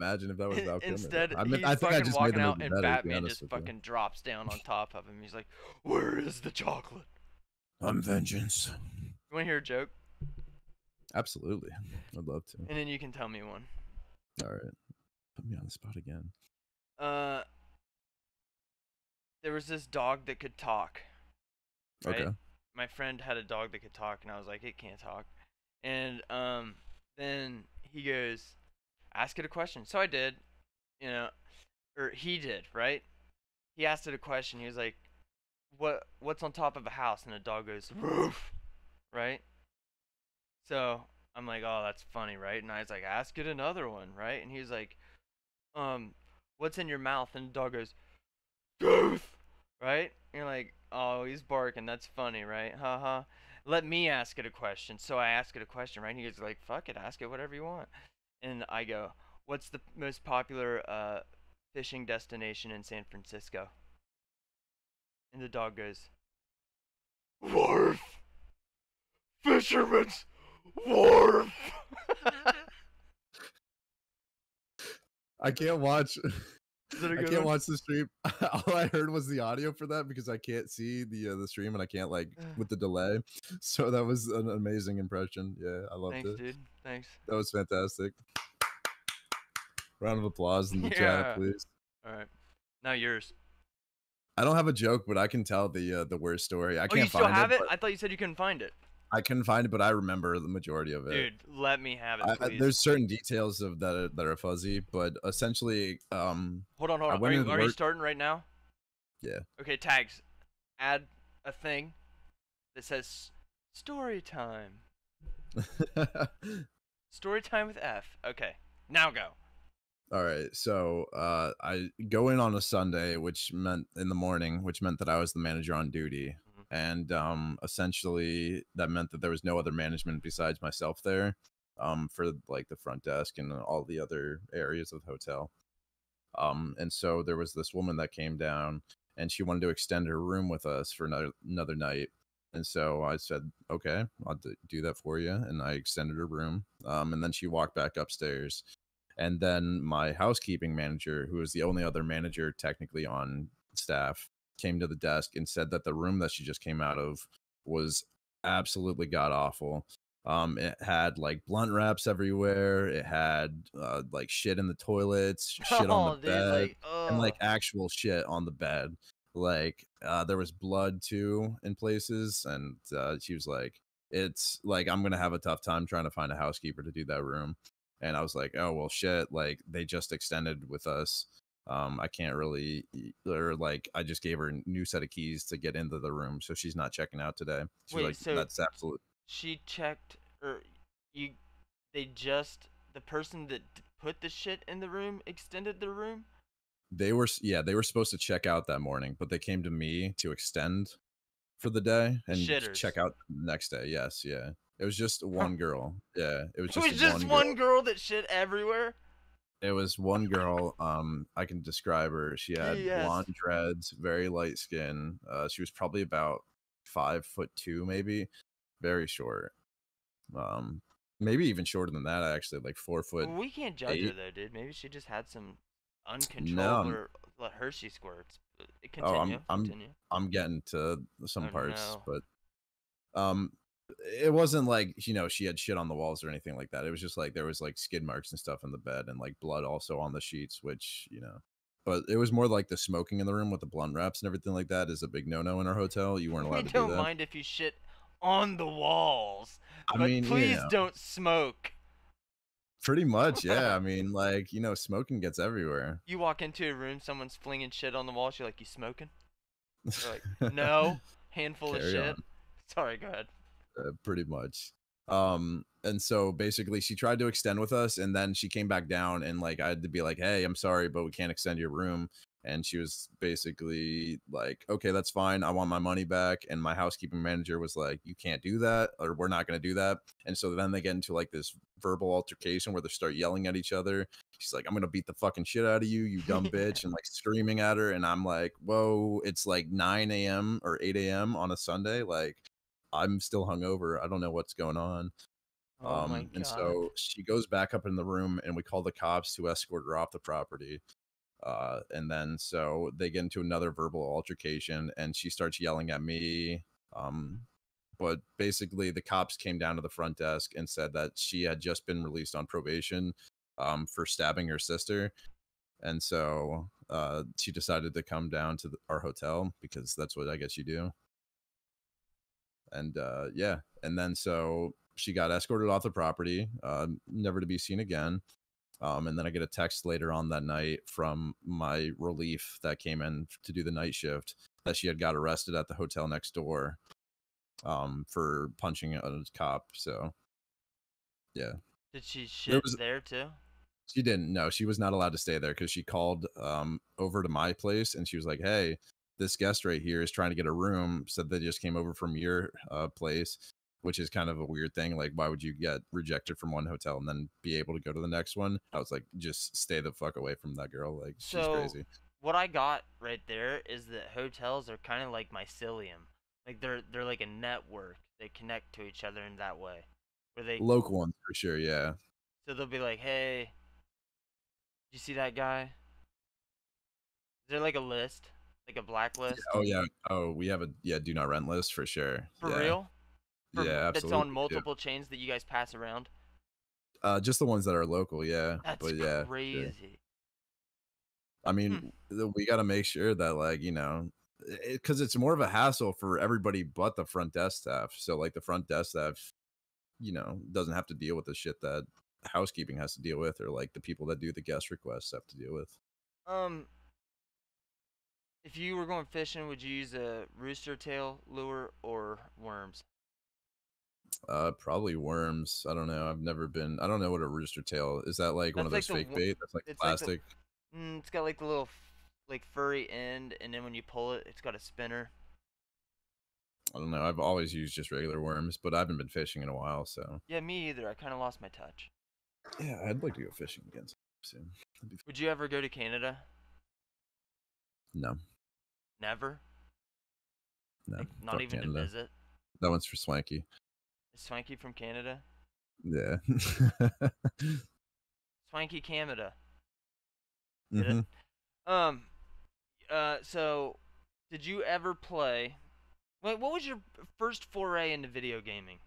Imagine if that was Val Kilmer. Instead, I mean, he's I think fucking I just walking out, and better, Batman just fucking you. drops down on top of him. He's like, where is the chocolate? I'm vengeance. You want to hear a joke? Absolutely. I'd love to. And then you can tell me one. All right. Put me on the spot again. Uh, There was this dog that could talk. Right? Okay. My friend had a dog that could talk, and I was like, it can't talk. And um, then he goes, ask it a question. So I did, you know, or he did, right? He asked it a question. He was like, "What? What's on top of a house?" And the dog goes, "Roof," right? So I'm like, oh, that's funny, right? And I was like, ask it another one, right? And he was like, um, what's in your mouth? And the dog goes, "Tooth," right? And you're like, oh, he's barking. That's funny, right? Ha ha. Let me ask it a question. So I ask it a question, right? And he goes like, fuck it. Ask it whatever you want. And I go, what's the most popular uh, fishing destination in San Francisco? And the dog goes, Wharf! Fisherman's Wharf! I can't watch... I can't one? watch the stream. All I heard was the audio for that because I can't see the uh, the stream and I can't like with the delay. So that was an amazing impression. Yeah, I loved Thanks, it. Thanks, dude. Thanks. That was fantastic. Round of applause in the yeah. chat, please. All right, now yours. I don't have a joke, but I can tell the uh, the worst story. I oh, can't you still find have it. it? I thought you said you couldn't find it. I couldn't find it, but I remember the majority of it. Dude, let me have it. I, there's certain details of that are, that are fuzzy, but essentially, um. Hold on, hold on. Are, you, are you starting right now? Yeah. Okay, tags. Add a thing that says story time. Story time with F. Okay, now go. All right, so uh, I go in on a Sunday, which meant in the morning, which meant that I was the manager on duty. And um, essentially, that meant that there was no other management besides myself there um, for like the front desk and all the other areas of the hotel. Um, and so there was this woman that came down and she wanted to extend her room with us for another, another night. And so I said, OK, I'll do that for you. And I extended her room. Um, and then she walked back upstairs. And then my housekeeping manager, who was the only other manager technically on staff, came to the desk and said that the room that she just came out of was absolutely god awful. Um, it had like blunt wraps everywhere. It had uh, like shit in the toilets, shit oh, on the dude, bed, like, oh. and like actual shit on the bed. Like uh, there was blood too in places. And uh, she was like, it's like, I'm going to have a tough time trying to find a housekeeper to do that room. And I was like, oh, well, shit. Like they just extended with us. Um, I can't really, or like, I just gave her a new set of keys to get into the room, so she's not checking out today. She's Wait, like, so that's absolute. She checked, or you they just, the person that put the shit in the room extended the room? They were, yeah, they were supposed to check out that morning, but they came to me to extend for the day and Shitters. check out the next day. Yes, yeah. It was just one girl. Yeah, it was just, it was just one, one girl. girl that shit everywhere. It was one girl. Um, I can describe her. She had yes. blonde dreads, very light skin. Uh, she was probably about five foot two, maybe, very short. Um, maybe even shorter than that, actually, like four foot. We can't judge eight. her though, dude. Maybe she just had some uncontrolled no. or Hershey squirts. Continue, oh, I'm I'm continue. I'm getting to some oh, parts, no. but um. It wasn't like, you know, she had shit on the walls or anything like that. It was just like there was like skid marks and stuff in the bed and like blood also on the sheets, which, you know, but it was more like the smoking in the room with the blunt wraps and everything like that is a big no-no in our hotel. You weren't allowed we to do that. We don't mind if you shit on the walls, I but mean, please you know, don't smoke. Pretty much, yeah. I mean, like, you know, smoking gets everywhere. You walk into a room, someone's flinging shit on the walls. You're like, you smoking? You're like, no, handful Carry of shit. On. Sorry, go ahead. Uh, pretty much. Um, and so basically she tried to extend with us and then she came back down and like, I had to be like, hey, I'm sorry, but we can't extend your room. And she was basically like, okay, that's fine. I want my money back. And my housekeeping manager was like, you can't do that, or we're not going to do that. And so then they get into like this verbal altercation where they start yelling at each other. She's like, I'm going to beat the fucking shit out of you, you dumb bitch. And like screaming at her. And I'm like, whoa, it's like nine a m or eight a m on a Sunday. Like, I'm still hungover. I don't know what's going on. Oh um, my God. And so she goes back up in the room and we call the cops to escort her off the property. Uh, and then so they get into another verbal altercation and she starts yelling at me. Um, but basically the cops came down to the front desk and said that she had just been released on probation um, for stabbing her sister. And so uh, she decided to come down to the, our hotel because that's what I guess you do. And uh yeah, and then so she got escorted off the property, uh, never to be seen again. Um and then I get a text later on that night from my relief that came in to do the night shift that she had got arrested at the hotel next door um for punching a cop. So yeah. Did she shit there, was, there too? She didn't. No, she was not allowed to stay there because she called um over to my place and she was like, hey, this guest right here is trying to get a room, said they just came over from your uh, place, which is kind of a weird thing. Like, why would you get rejected from one hotel and then be able to go to the next one? I was like, just stay the fuck away from that girl. Like, so she's crazy. What I got right there is that hotels are kind of like mycelium. Like, they're they're like a network. They connect to each other in that way. Where they Local ones, for sure, yeah. So they'll be like, hey, you see that guy? Is there like a list? Like a blacklist? Oh, yeah. Oh, we have a yeah do not rent list for sure. For yeah. real? For, yeah, absolutely. That's on multiple yeah. chains that you guys pass around? Uh, just the ones that are local, yeah. That's but, yeah, crazy. Yeah. I mean, hmm. we got to make sure that, like, you know, because it, it's more of a hassle for everybody but the front desk staff. So, like, the front desk staff, you know, doesn't have to deal with the shit that housekeeping has to deal with or, like, the people that do the guest requests have to deal with. Um... If you were going fishing, would you use a rooster tail lure or worms? Uh, probably worms. I don't know. I've never been. I don't know what a rooster tail is. That like that's one of like those fake bait that's like it's plastic. Like the, mm, it's got like the little like furry end, and then when you pull it, it's got a spinner. I don't know. I've always used just regular worms, but I haven't been fishing in a while, so. Yeah, me either. I kind of lost my touch. Yeah, I'd like to go fishing again soon. Would you ever go to Canada? No. Never? No. Like, not even Canada. To visit? That one's for Swanky. Is Swanky from Canada? Yeah. Swanky Canada. Mm-hmm. Um, uh, so, did you ever play... Wait, what was your first foray into video gaming?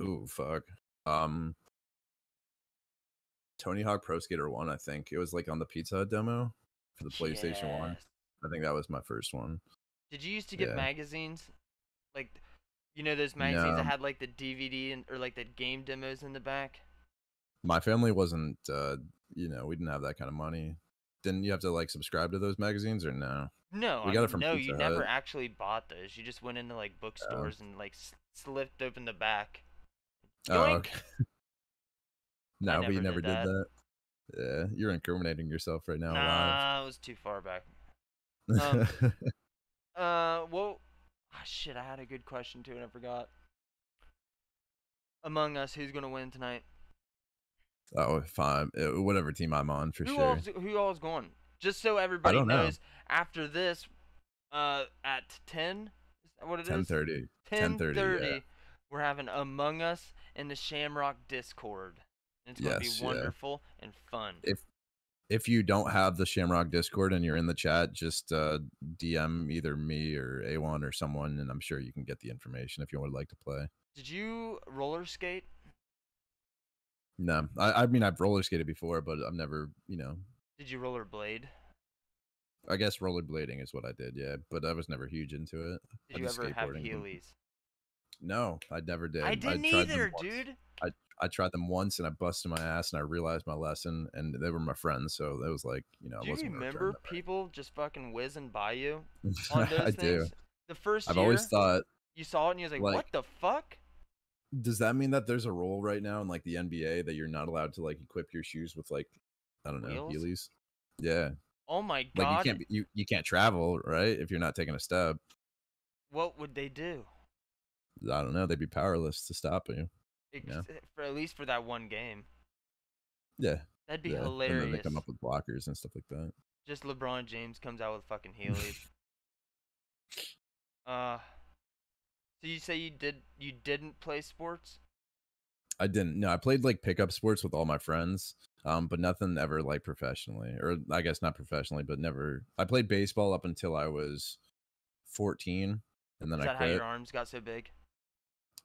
Ooh, fuck. Um, Tony Hawk Pro Skater one, I think. It was, like, on the Pizza Hut demo for the PlayStation yes. one. I think that was my first one. Did you used to get yeah. magazines? Like, you know those magazines no. that had like the D V D and or like the game demos in the back? My family wasn't, uh, you know, we didn't have that kind of money. Didn't you have to like subscribe to those magazines or no? No, we got I mean, it from no, Pizza you Hut. Never actually bought those. You just went into like bookstores yeah. and like slipped open the back. Yoink. Oh, okay. No, never we never did, did that. that. Yeah, you're incriminating yourself right now. Nah, it was too far back. Um, uh, well, oh, shit, I had a good question too, and I forgot. Among Us, who's gonna win tonight? Oh, fine. Whatever team I'm on, for who sure. All's, who all's going? Just so everybody knows, know. after this, uh, at ten, what it is? ten thirty. ten thirty. Yeah. We're having Among Us in the Shamrock Discord. It's yes, gonna be wonderful yeah. and fun. If if you don't have the Shamrock Discord and you're in the chat, just uh, D M either me or A one or someone, and I'm sure you can get the information if you would like to play. Did you roller skate? No, I, I mean I've roller skated before, but I've never, you know. Did you rollerblade? I guess rollerblading is what I did, yeah, but I was never huge into it. Did I you ever have Heelys? No, I never did. I didn't I tried either, dude. I I tried them once and I busted my ass and I realized my lesson, and they were my friends, so that was like, you know. Do I wasn't you remember people just fucking whizzing by you on those I things? do. The first I've year, always thought you saw it and you was like, like, what the fuck? Does that mean that there's a rule right now in like the N B A that you're not allowed to like equip your shoes with like, I don't know, Heelys? Yeah. Oh my god. Like you can't you you can't travel, right? If you're not taking a step. What would they do? I don't know. They'd be powerless to stop you. Ex you know? For at least for that one game. Yeah. That'd be yeah. hilarious. And then they come up with blockers and stuff like that. Just LeBron James comes out with fucking Heelys. uh. So you say you did you didn't play sports? I didn't. No, I played like pickup sports with all my friends, um, but nothing ever like professionally, or I guess not professionally, but never. I played baseball up until I was fourteen, and then Is I that quit. How your arms got so big?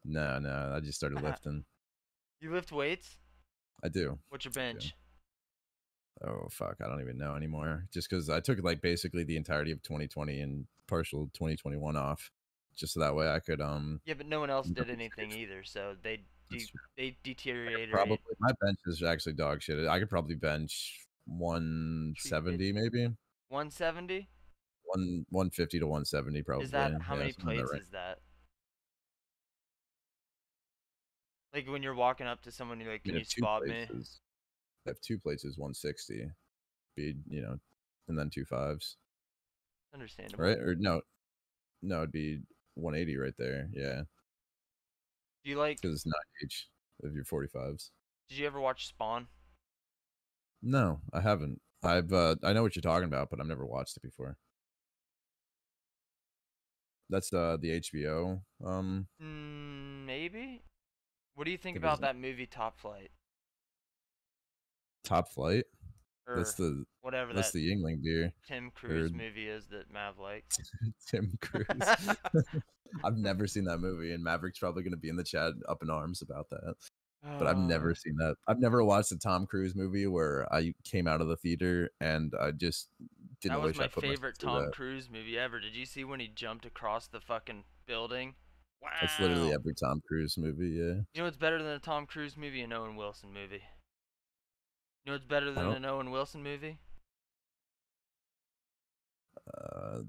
No, no, I just started lifting. You lift weights? I do. What's your bench? Oh fuck, I don't even know anymore. Just because I took like basically the entirety of twenty twenty and partial twenty twenty-one off. Just so that way I could um yeah, but no one else did anything either, so they de they deteriorated. Probably my bench is actually dog shit. I could probably bench one seventy maybe. one seventy. One one fifty to one seventy probably. Is that how yeah, many plates is that? Like when you're walking up to someone, you're like, "Can you spot me?" I have two plates, one sixty, be you know, and then two fives. Understandable, right? Or no, no, it'd be one eighty right there, yeah. Do you like... Because it's not each of your forty-fives. Did you ever watch Spawn? No, I haven't. I've uh, I know what you're talking about, but I've never watched it before. That's uh, the H B O. Um, mm, maybe? What do you think about that movie Top Flight? Top Flight? That's the whatever that's that the Yingling beer. Tim Cruise or, movie is that Mav likes. Tim Cruise. I've never seen that movie, and Maverick's probably going to be in the chat up in arms about that. But I've never seen that. I've never watched a Tom Cruise movie where I came out of the theater and I just didn't. That was wish my I put favorite Tom that. Cruise movie ever. Did you see when he jumped across the fucking building? Wow. That's literally every Tom Cruise movie. Yeah. You know what's better than a Tom Cruise movie? An Owen Wilson movie. You know what's better than an Owen Wilson movie? Uh,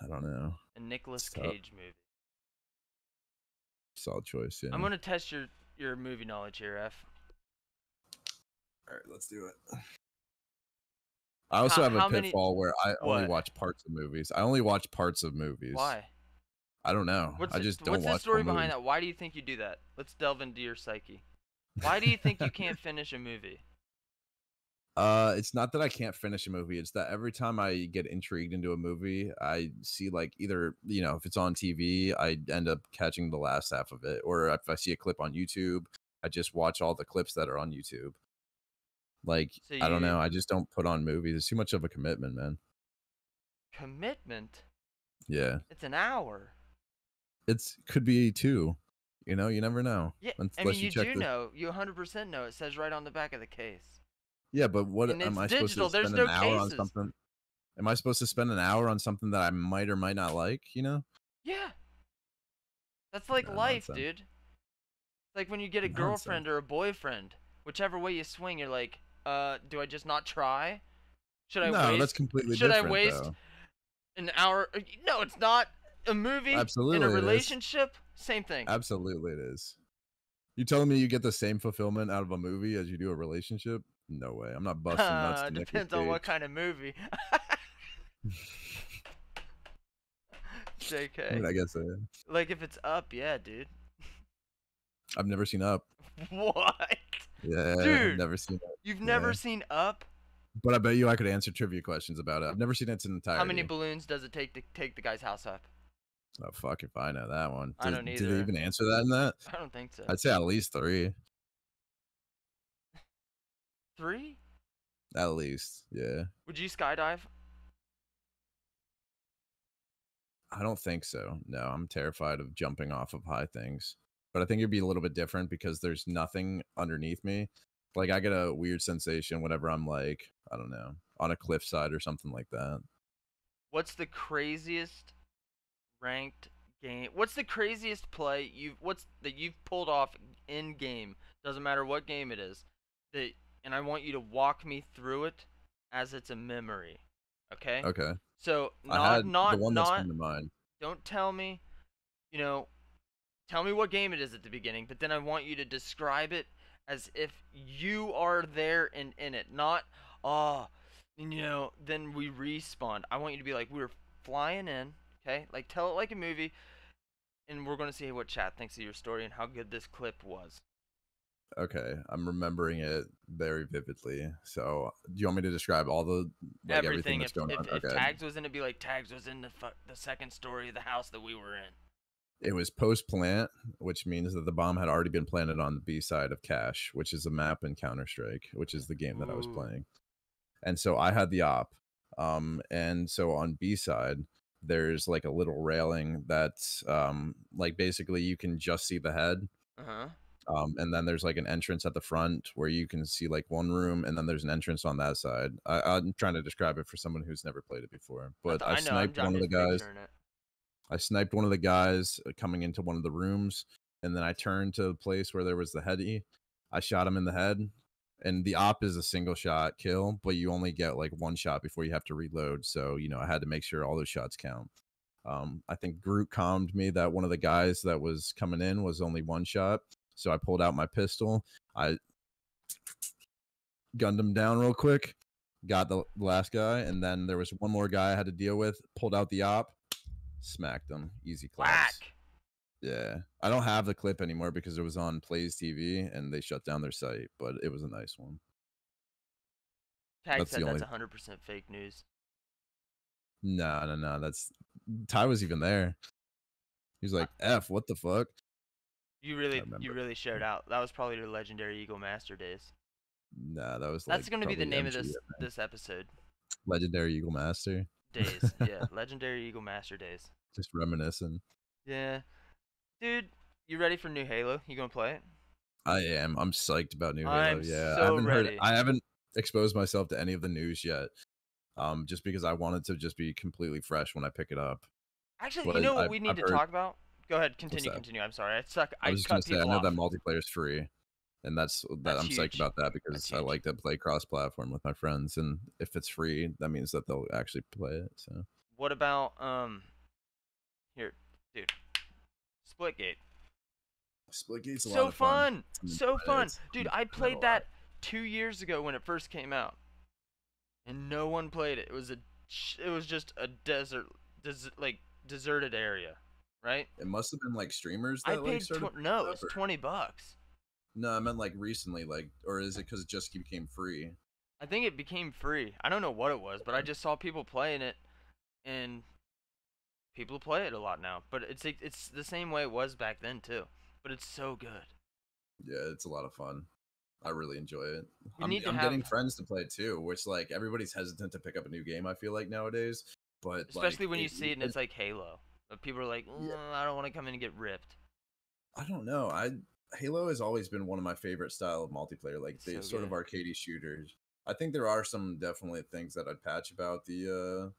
I don't know. A Nicolas Cage movie. Solid choice, yeah. I'm gonna test your your movie knowledge here, F. All right, let's do it. I also have a pitfall where I only watch parts of movies. I only watch parts of movies. Why? I don't know. I just don't watch. What's the story behind that? Why do you think you do that? Let's delve into your psyche. Why do you think you can't finish a movie? Uh, it's not that I can't finish a movie. It's that every time I get intrigued into a movie, I see like either, you know, if it's on T V, I end up catching the last half of it. Or if I see a clip on YouTube, I just watch all the clips that are on YouTube. Like, so you, I don't know. I just don't put on movies. It's too much of a commitment, man. Commitment? Yeah. It's an hour. It's could be two. You know, you never know. Yeah, I mean, you, you do know. You one hundred percent know. It says right on the back of the case. Yeah, but what am I supposed to spend an hour on something? Am I supposed to spend an hour on something that I might or might not like, you know? Yeah. That's like life, dude. It's like when you get a girlfriend or a boyfriend, whichever way you swing, you're like, uh, do I just not try? Should I waste? No, that's completely different. Should I waste an hour? No, it's not. A movie in a relationship, same thing. Absolutely it is. You telling me you get the same fulfillment out of a movie as you do a relationship? No way. I'm not busting nuts. Uh, depends on what kind of movie. J K. I, mean, I guess so. Yeah. Like if it's Up, yeah, dude. I've never seen Up. What? Yeah, dude, I've never seen Up. You've yeah. never seen Up? But I bet you I could answer trivia questions about it. I've never seen it in entirety. How many balloons does it take to take the guy's house up? Oh, fuck if I know that one. Did, I don't either. Did they even answer that in that? I don't think so. I'd say at least three. Three? At least, yeah. Would you skydive? I don't think so. No, I'm terrified of jumping off of high things. But I think it'd be a little bit different because there's nothing underneath me. Like, I get a weird sensation whenever I'm, like, I don't know, on a cliffside or something like that. What's the craziest ranked game? What's the craziest play you've what's that you've pulled off in game? Doesn't matter what game it is. That and I want you to walk me through it as it's a memory. Okay? Okay. So not I had not the one that's not, come to mind. Don't tell me, you know, tell me what game it is at the beginning, but then I want you to describe it as if you are there and in it. Not, oh, you know, then we respawned. I want you to be like, we were flying in, okay? Like, tell it like a movie, and we're going to see what chat thinks of your story and how good this clip was. Okay, I'm remembering it very vividly. So, do you want me to describe all the, like, everything, everything that's if, going if, on? If okay. Tags was in, it'd be like, Tags was in the, fu the second story of the house that we were in. It was post-plant, which means that the bomb had already been planted on the B side of Cache, which is a map in Counter Strike, which is the game that Ooh. I was playing. And so I had the op. Um, and so on B side, there's like a little railing that's um, like basically you can just see the head. Uh-huh. Um, and then there's like an entrance at the front where you can see like one room, and then there's an entrance on that side. I, I'm trying to describe it for someone who's never played it before, but I, I sniped one of the guys. I sniped one of the guys coming into one of the rooms, and then I turned to the place where there was the heady. I shot him in the head, and the op is a single shot kill, but you only get like one shot before you have to reload. So, you know, I had to make sure all those shots count. Um, I think Groot calmed me that one of the guys that was coming in was only one shot. So I pulled out my pistol. I gunned him down real quick, got the last guy, and then there was one more guy I had to deal with, pulled out the op, smacked him. Easy class. Whack. Yeah. I don't have the clip anymore because it was on Plays T V and they shut down their site, but it was a nice one. Tag that's said that's only... one hundred percent fake news. No, no, no. That's... Ty was even there. He was like, F, what the fuck? You really you really shared out. That was probably your Legendary Eagle Master days. Nah, that was like... That's going to be the name M G of this this episode. Legendary Eagle Master? Days, yeah. Legendary Eagle Master days. Just reminiscing. Yeah. Dude, you ready for new Halo? You gonna play it? I am. I'm psyched about new Halo. I'm yeah. So I haven't ready. Heard I haven't exposed myself to any of the news yet. Um, just because I wanted to just be completely fresh when I pick it up. Actually, but you know what I've, we need I've to heard... talk about? Go ahead, continue, continue. I'm sorry. I suck. I, I was just gonna say I know off. That multiplayer is free, and that's that. That's I'm huge. Psyched about that because that's I huge. Like to play cross-platform with my friends, and if it's free, that means that they'll actually play it. So. What about um, here, dude? Splitgate. Splitgate's a so lot of fun. fun. So fun, dude! I played that two years ago when it first came out, and no one played it. It was a, it was just a desert, desert like deserted area. Right? It must have been like streamers that I like paid tw no, it's twenty bucks. No, I meant like recently, like, or is it because it just became free? I think it became free. I don't know what it was, but I just saw people playing it, and people play it a lot now. But it's it's the same way it was back then too. But it's so good. Yeah, it's a lot of fun. I really enjoy it. We I'm, need to I'm have... getting friends to play it too, which like everybody's hesitant to pick up a new game. I feel like nowadays, but especially like, when it, you see it and it's like Halo. But people are like, mm, I don't want to come in and get ripped. I don't know. I Halo has always been one of my favorite style of multiplayer, like the so sort good. Of arcadey shooters. I think there are some definitely things that I'd patch about the, uh,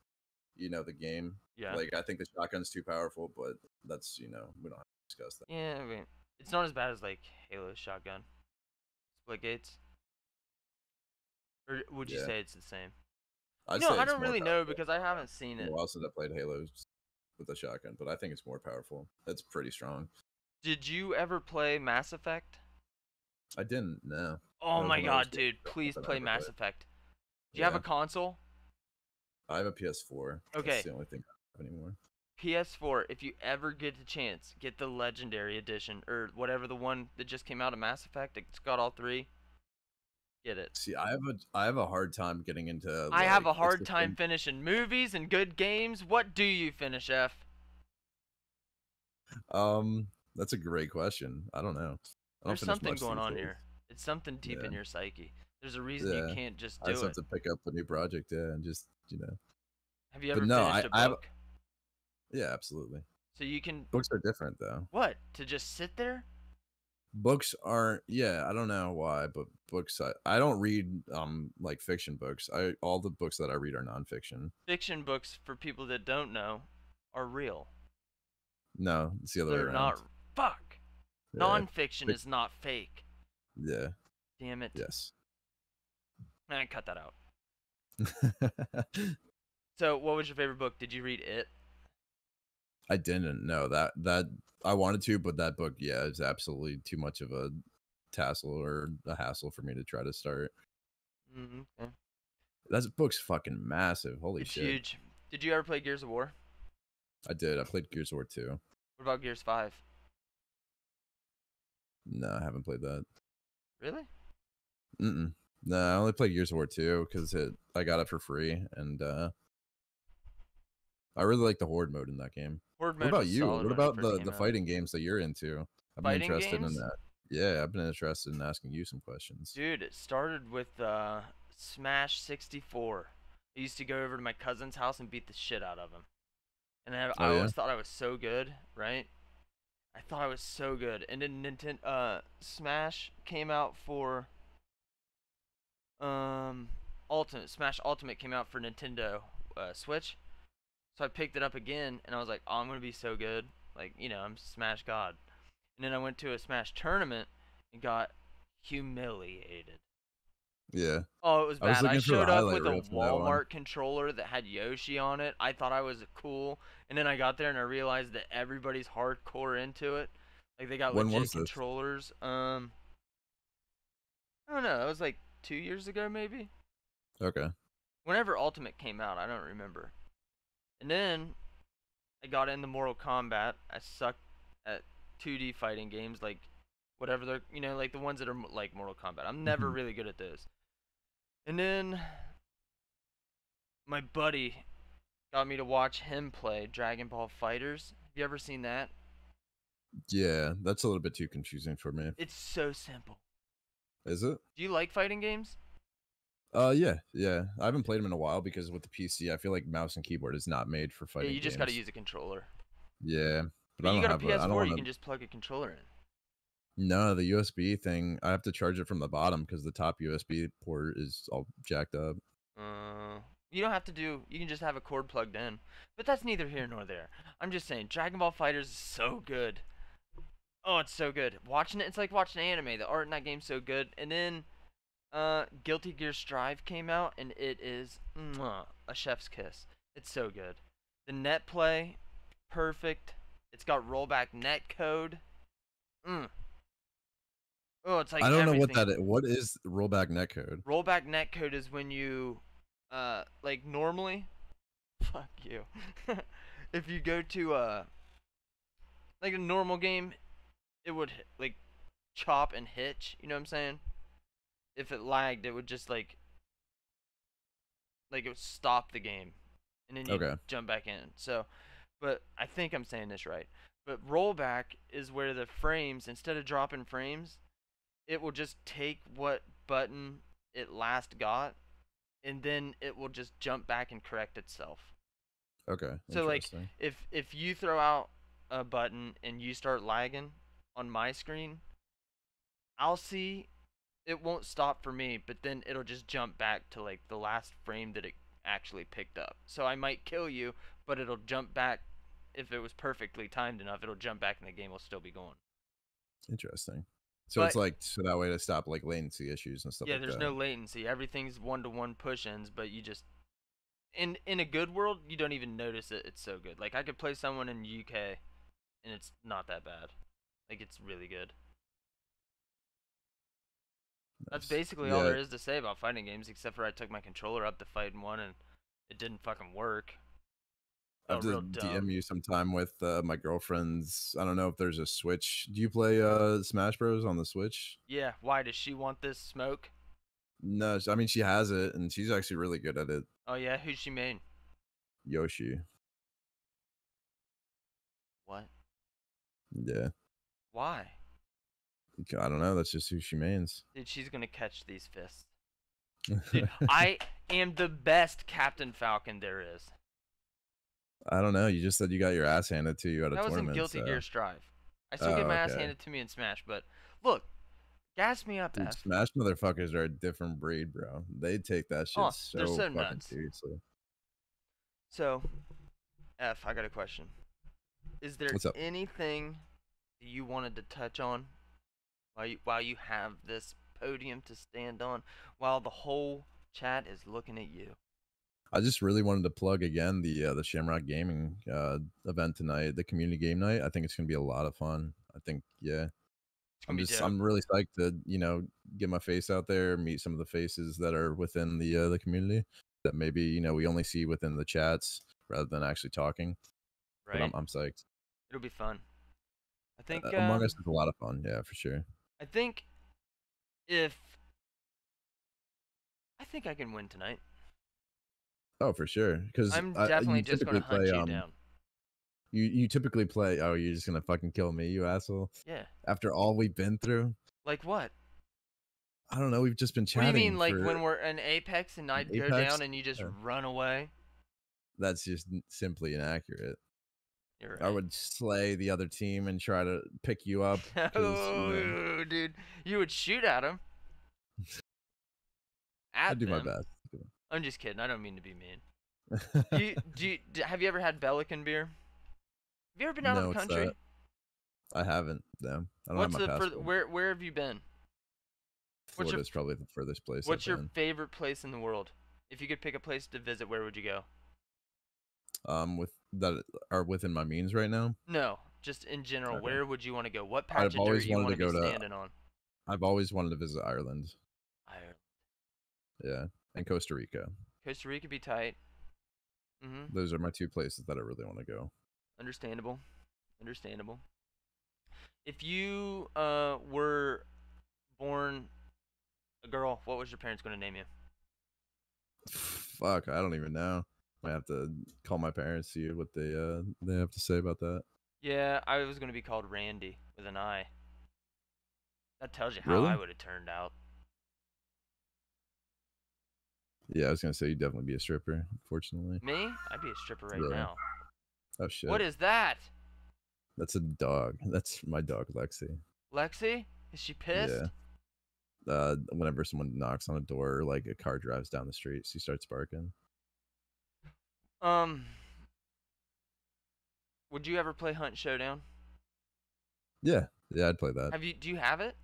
you know, the game. Yeah. Like I think the shotgun's too powerful, but that's you know we don't have to discuss that. Yeah, I mean it's not as bad as like Halo's shotgun. Split gates. Or would you yeah. say it's the same? I'd no, I don't really know because I haven't seen it. Well, also that played Halo's. With a shotgun, but I think it's more powerful. That's pretty strong. Did you ever play Mass Effect? I didn't, no. Oh my god, dude. Please play Mass Effect. Do you have a console? I have a P S four. Okay. That's the only thing I have anymore. P S four, if you ever get the chance, get the Legendary Edition, or whatever, the one that just came out of Mass Effect. It's got all three. Get it. See, I have a I have a hard time getting into... Like, I have a hard time finishing movies and good games. What do you finish, F? Um, that's a great question. I don't know. I don't There's something going on here. It's something deep yeah. in your psyche. There's a reason yeah. you can't just do it. I just have it. to pick up a new project yeah, and just, you know. Have you ever no, finished I, a book? I have... Yeah, absolutely. So you can... Books are different, though. What? To just sit there? Books aren't... Yeah, I don't know why, but books... I, I don't read, um like, fiction books. I All the books that I read are nonfiction. Fiction books, for people that don't know, are real. No, it's the other They're way around. They're not... Fuck! Yeah. Nonfiction is not fake. Yeah. Damn it. Yes. Man, cut that out. So, what was your favorite book? Did you read it? I didn't. No, that that I wanted to, but that book, yeah, is absolutely too much of a tassel or a hassle for me to try to start. Mm-hmm. Okay. That book's fucking massive. Holy it's shit! Huge. Did you ever play Gears of War? I did. I played Gears of War two. What about Gears five? No, I haven't played that. Really? Mm-mm. No, I only played Gears of War two because it I got it for free, and uh, I really like the Horde mode in that game. Horde mode. What about you? What about the, the fighting games that you're into? I've been interested in that. Yeah, I've been interested in asking you some questions. Dude, it started with uh, Smash sixty-four. I used to go over to my cousin's house and beat the shit out of him. And I, I always thought I was so good, right? I thought I was so good. And then Nintendo uh, Smash came out for um Ultimate Smash Ultimate came out for Nintendo uh, Switch. So I picked it up again and I was like, "Oh, I'm going to be so good." Like, you know, I'm Smash God. And then I went to a Smash tournament and got humiliated. Yeah. Oh, it was bad. I, I showed up with a Walmart controller that had Yoshi on it. I thought I was cool. And then I got there and I realized that everybody's hardcore into it. Like, they got legit controllers. Um, I don't know. That was like two years ago, maybe. Okay. Whenever Ultimate came out, I don't remember. And then I got into Mortal Kombat. I sucked at two D fighting games, like whatever they're, you know, like the ones that are like Mortal Kombat. I'm never mm-hmm. really good at those. And then my buddy got me to watch him play Dragon Ball Fighters. Have you ever seen that? Yeah, that's a little bit too confusing for me. It's so simple. Is it? Do you like fighting games? Uh, yeah, yeah. I haven't played them in a while because with the P C, I feel like mouse and keyboard is not made for fighting games. Yeah, you just games. gotta use a controller. Yeah. But, but I don't you got a P S four, a, I don't wanna... you can just plug a controller in. No, the U S B thing, I have to charge it from the bottom because the top U S B port is all jacked up. Uh, you don't have to do, you can just have a cord plugged in. But that's neither here nor there. I'm just saying, Dragon Ball Fighters is so good. Oh, it's so good. Watching it, it's like watching anime. The art in that game's so good. And then uh, Guilty Gear Strive came out, and it is mwah, a chef's kiss. It's so good. The net play, perfect. It's got rollback netcode. Mm. Oh, it's like I don't everything. know what that is. What is rollback netcode? Rollback netcode is when you, uh, like normally, fuck you. If you go to uh, like a normal game, it would like chop and hitch. You know what I'm saying? If it lagged, it would just like, like it would stop the game, and then you okay. jump back in. So, but I think I'm saying this right. But rollback is where the frames, instead of dropping frames, it will just take what button it last got, and then it will just jump back and correct itself. Okay. So like, if if you throw out a button and you start lagging on my screen, I'll see it won't stop for me, but then it'll just jump back to like the last frame that it actually picked up. So I might kill you, but it'll jump back. If it was perfectly timed enough, it'll jump back and the game will still be going. Interesting. So but, it's like, so that way to stop like latency issues and stuff yeah, like that. Yeah, there's no latency. Everything's one-to-one push-ins, but you just... In in a good world, you don't even notice it. It's so good. Like, I could play someone in the U K, and it's not that bad. Like, it's really good. That's basically yeah. all there is to say about fighting games, except for I took my controller up to fight in one and it didn't fucking work. I have to D M you sometime with uh, my girlfriend's. I don't know if there's a Switch. Do you play uh, Smash Bros on the Switch? Yeah. Why does she want this smoke? No, I mean she has it, and she's actually really good at it. Oh yeah, who's she main? Yoshi. What? Yeah. Why? I don't know. That's just who she mains. Dude, she's gonna catch these fists. Dude, I am the best Captain Falcon there is. I don't know. You just said you got your ass handed to you at a tournament. That was in Guilty so. Gear Strive. I still oh, get my okay. ass handed to me in Smash, but look, gas me up, dude, F. Smash motherfuckers are a different breed, bro. They take that shit oh, so, so fucking nuts. seriously. So, F, I got a question. Is there anything you wanted to touch on while you, while you have this podium to stand on, while the whole chat is looking at you? I just really wanted to plug again the uh, the Shamrock Gaming uh, event tonight, the community game night. I think it's gonna be a lot of fun. I think, yeah, I'm just I'm really psyched to you know get my face out there, meet some of the faces that are within the uh, the community that maybe you know we only see within the chats rather than actually talking. Right, but I'm, I'm psyched. It'll be fun. I think uh, Among Us is a lot of fun. Yeah, for sure. I think if I think I can win tonight. Oh, for sure. Because I'm definitely I, just going to hunt you um, down. You you typically play. Oh, you're just going to fucking kill me, you asshole. Yeah. After all we've been through. Like what? I don't know. We've just been chatting. What do you mean, for, like when we're in Apex and I Apex? go down and you just yeah. run away? That's just simply inaccurate. You're right. I would slay the other team and try to pick you up. Oh, you know, dude, you would shoot at him. At I'd do them. my best. I'm just kidding. I don't mean to be mean. do you, do you, do, have you ever had Belican beer? Have you ever been out no, of the country? That? I haven't. No, I don't What's have my the passport. Where Where have you been? Florida's your, probably the furthest place. What's I've your been. favorite place in the world? If you could pick a place to visit, where would you go? Um, with that are within my means right now. No, just in general. Okay. Where would you want to go? What patch do you want to be standing to, on? I've always wanted to visit Ireland. Ireland. Yeah. And Costa Rica. Costa Rica be tight. Mm-hmm. Those are my two places that I really want to go. Understandable. Understandable. If you uh, were born a girl, what was your parents going to name you? Fuck, I don't even know. I have to call my parents, see what they uh, they have to say about that. Yeah, I was going to be called Randy with an I. That tells you how really? I would have turned out. Yeah, I was going to say you'd definitely be a stripper, unfortunately. Me? I'd be a stripper right really? now. Oh, shit. What is that? That's a dog. That's my dog, Lexi. Lexi? Is she pissed? Yeah. Uh, whenever someone knocks on a door or, like, a car drives down the street, she starts barking. Um, would you ever play Hunt Showdown? Yeah. Yeah, I'd play that. Have you? Do you have it?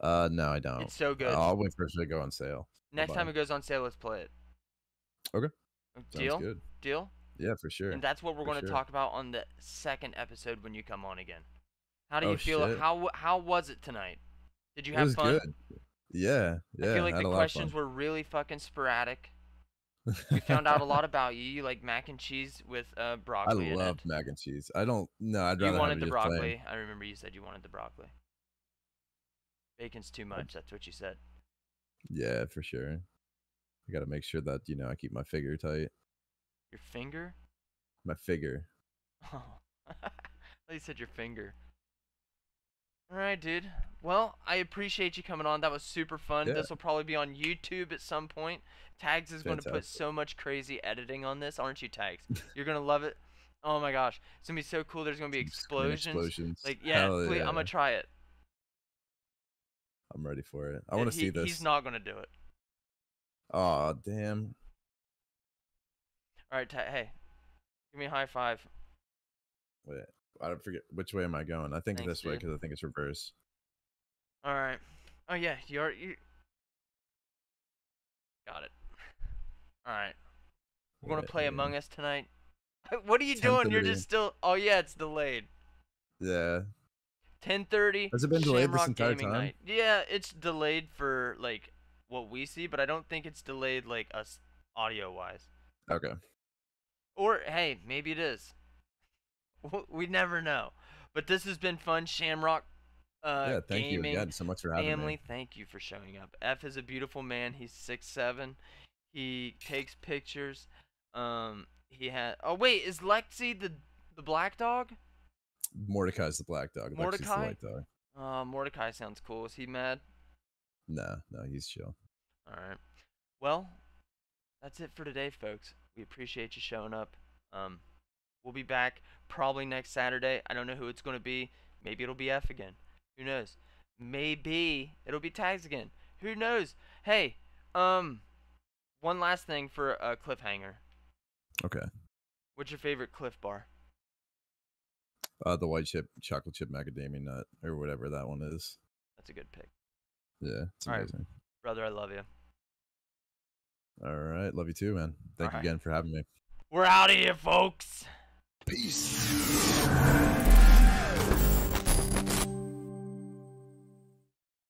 Uh, no, I don't. It's so good. Uh, I'll wait for it to go on sale. Next time it goes on sale, let's play it. Okay. Deal? Good. Deal? Yeah, for sure. And that's what we're going to sure. talk about on the second episode when you come on again. How do you oh, feel? Shit. How how was it tonight? Did you have it was fun? Good. Yeah, yeah. I feel like the questions were really fucking sporadic. We found out a lot about you. You like mac and cheese with uh, broccoli. I love mac and cheese. I don't. No, I'd rather. You wanted have the broccoli. Plain. I remember you said you wanted the broccoli. Bacon's too much. That's what you said. Yeah, for sure. I gotta make sure that, you know, I keep my figure tight. Your finger? My figure. Oh. I thought you said your finger. Alright, dude. Well, I appreciate you coming on. That was super fun. Yeah. This will probably be on YouTube at some point. Tags is Fantastic. gonna put so much crazy editing on this, aren't you, Tags? You're gonna love it. Oh my gosh. It's gonna be so cool. There's gonna be explosions. explosions. Like, yeah, yeah, I'm gonna try it. I'm ready for it. I want to see this. He's not going to do it. Aw, oh, damn. All right, hey. Give me a high five. Wait, I don't forget. Which way am I going? I think Thanks, this dude. way because I think it's reverse. All right. Oh, yeah. You are, you... Got it. All right. We're going to play yeah. Among Us tonight. What are you doing? You're just still... Oh, yeah, it's delayed. Yeah. ten thirty. Has it been delayed Shamrock this entire Gaming time? Night. Yeah, it's delayed for like what we see, but I don't think it's delayed like us audio wise. Okay. Or hey, maybe it is. We never know. But this has been fun, Shamrock. Uh, yeah, thank gaming, you again so much for having family, me. Family, thank you for showing up. F is a beautiful man. He's six seven. He takes pictures. Um, he had. Oh wait, is Lexi the the black dog? Mordecai's the black dog. Mordecai. Lexi's the white dog. Uh, Mordecai sounds cool. Is he mad? No, no, he's chill. All right. Well, that's it for today, folks. We appreciate you showing up. Um, we'll be back probably next Saturday. I don't know who it's going to be. Maybe it'll be F again. Who knows? Maybe it'll be Tags again. Who knows? Hey, um, one last thing for a cliffhanger. Okay. What's your favorite Cliff Bar? Uh, the white chip, chocolate chip macadamia nut, or whatever that one is. That's a good pick. Yeah, it's amazing. Right. Brother, I love you. All right, love you too, man. Thank All you right. again for having me. We're out of here, folks. Peace.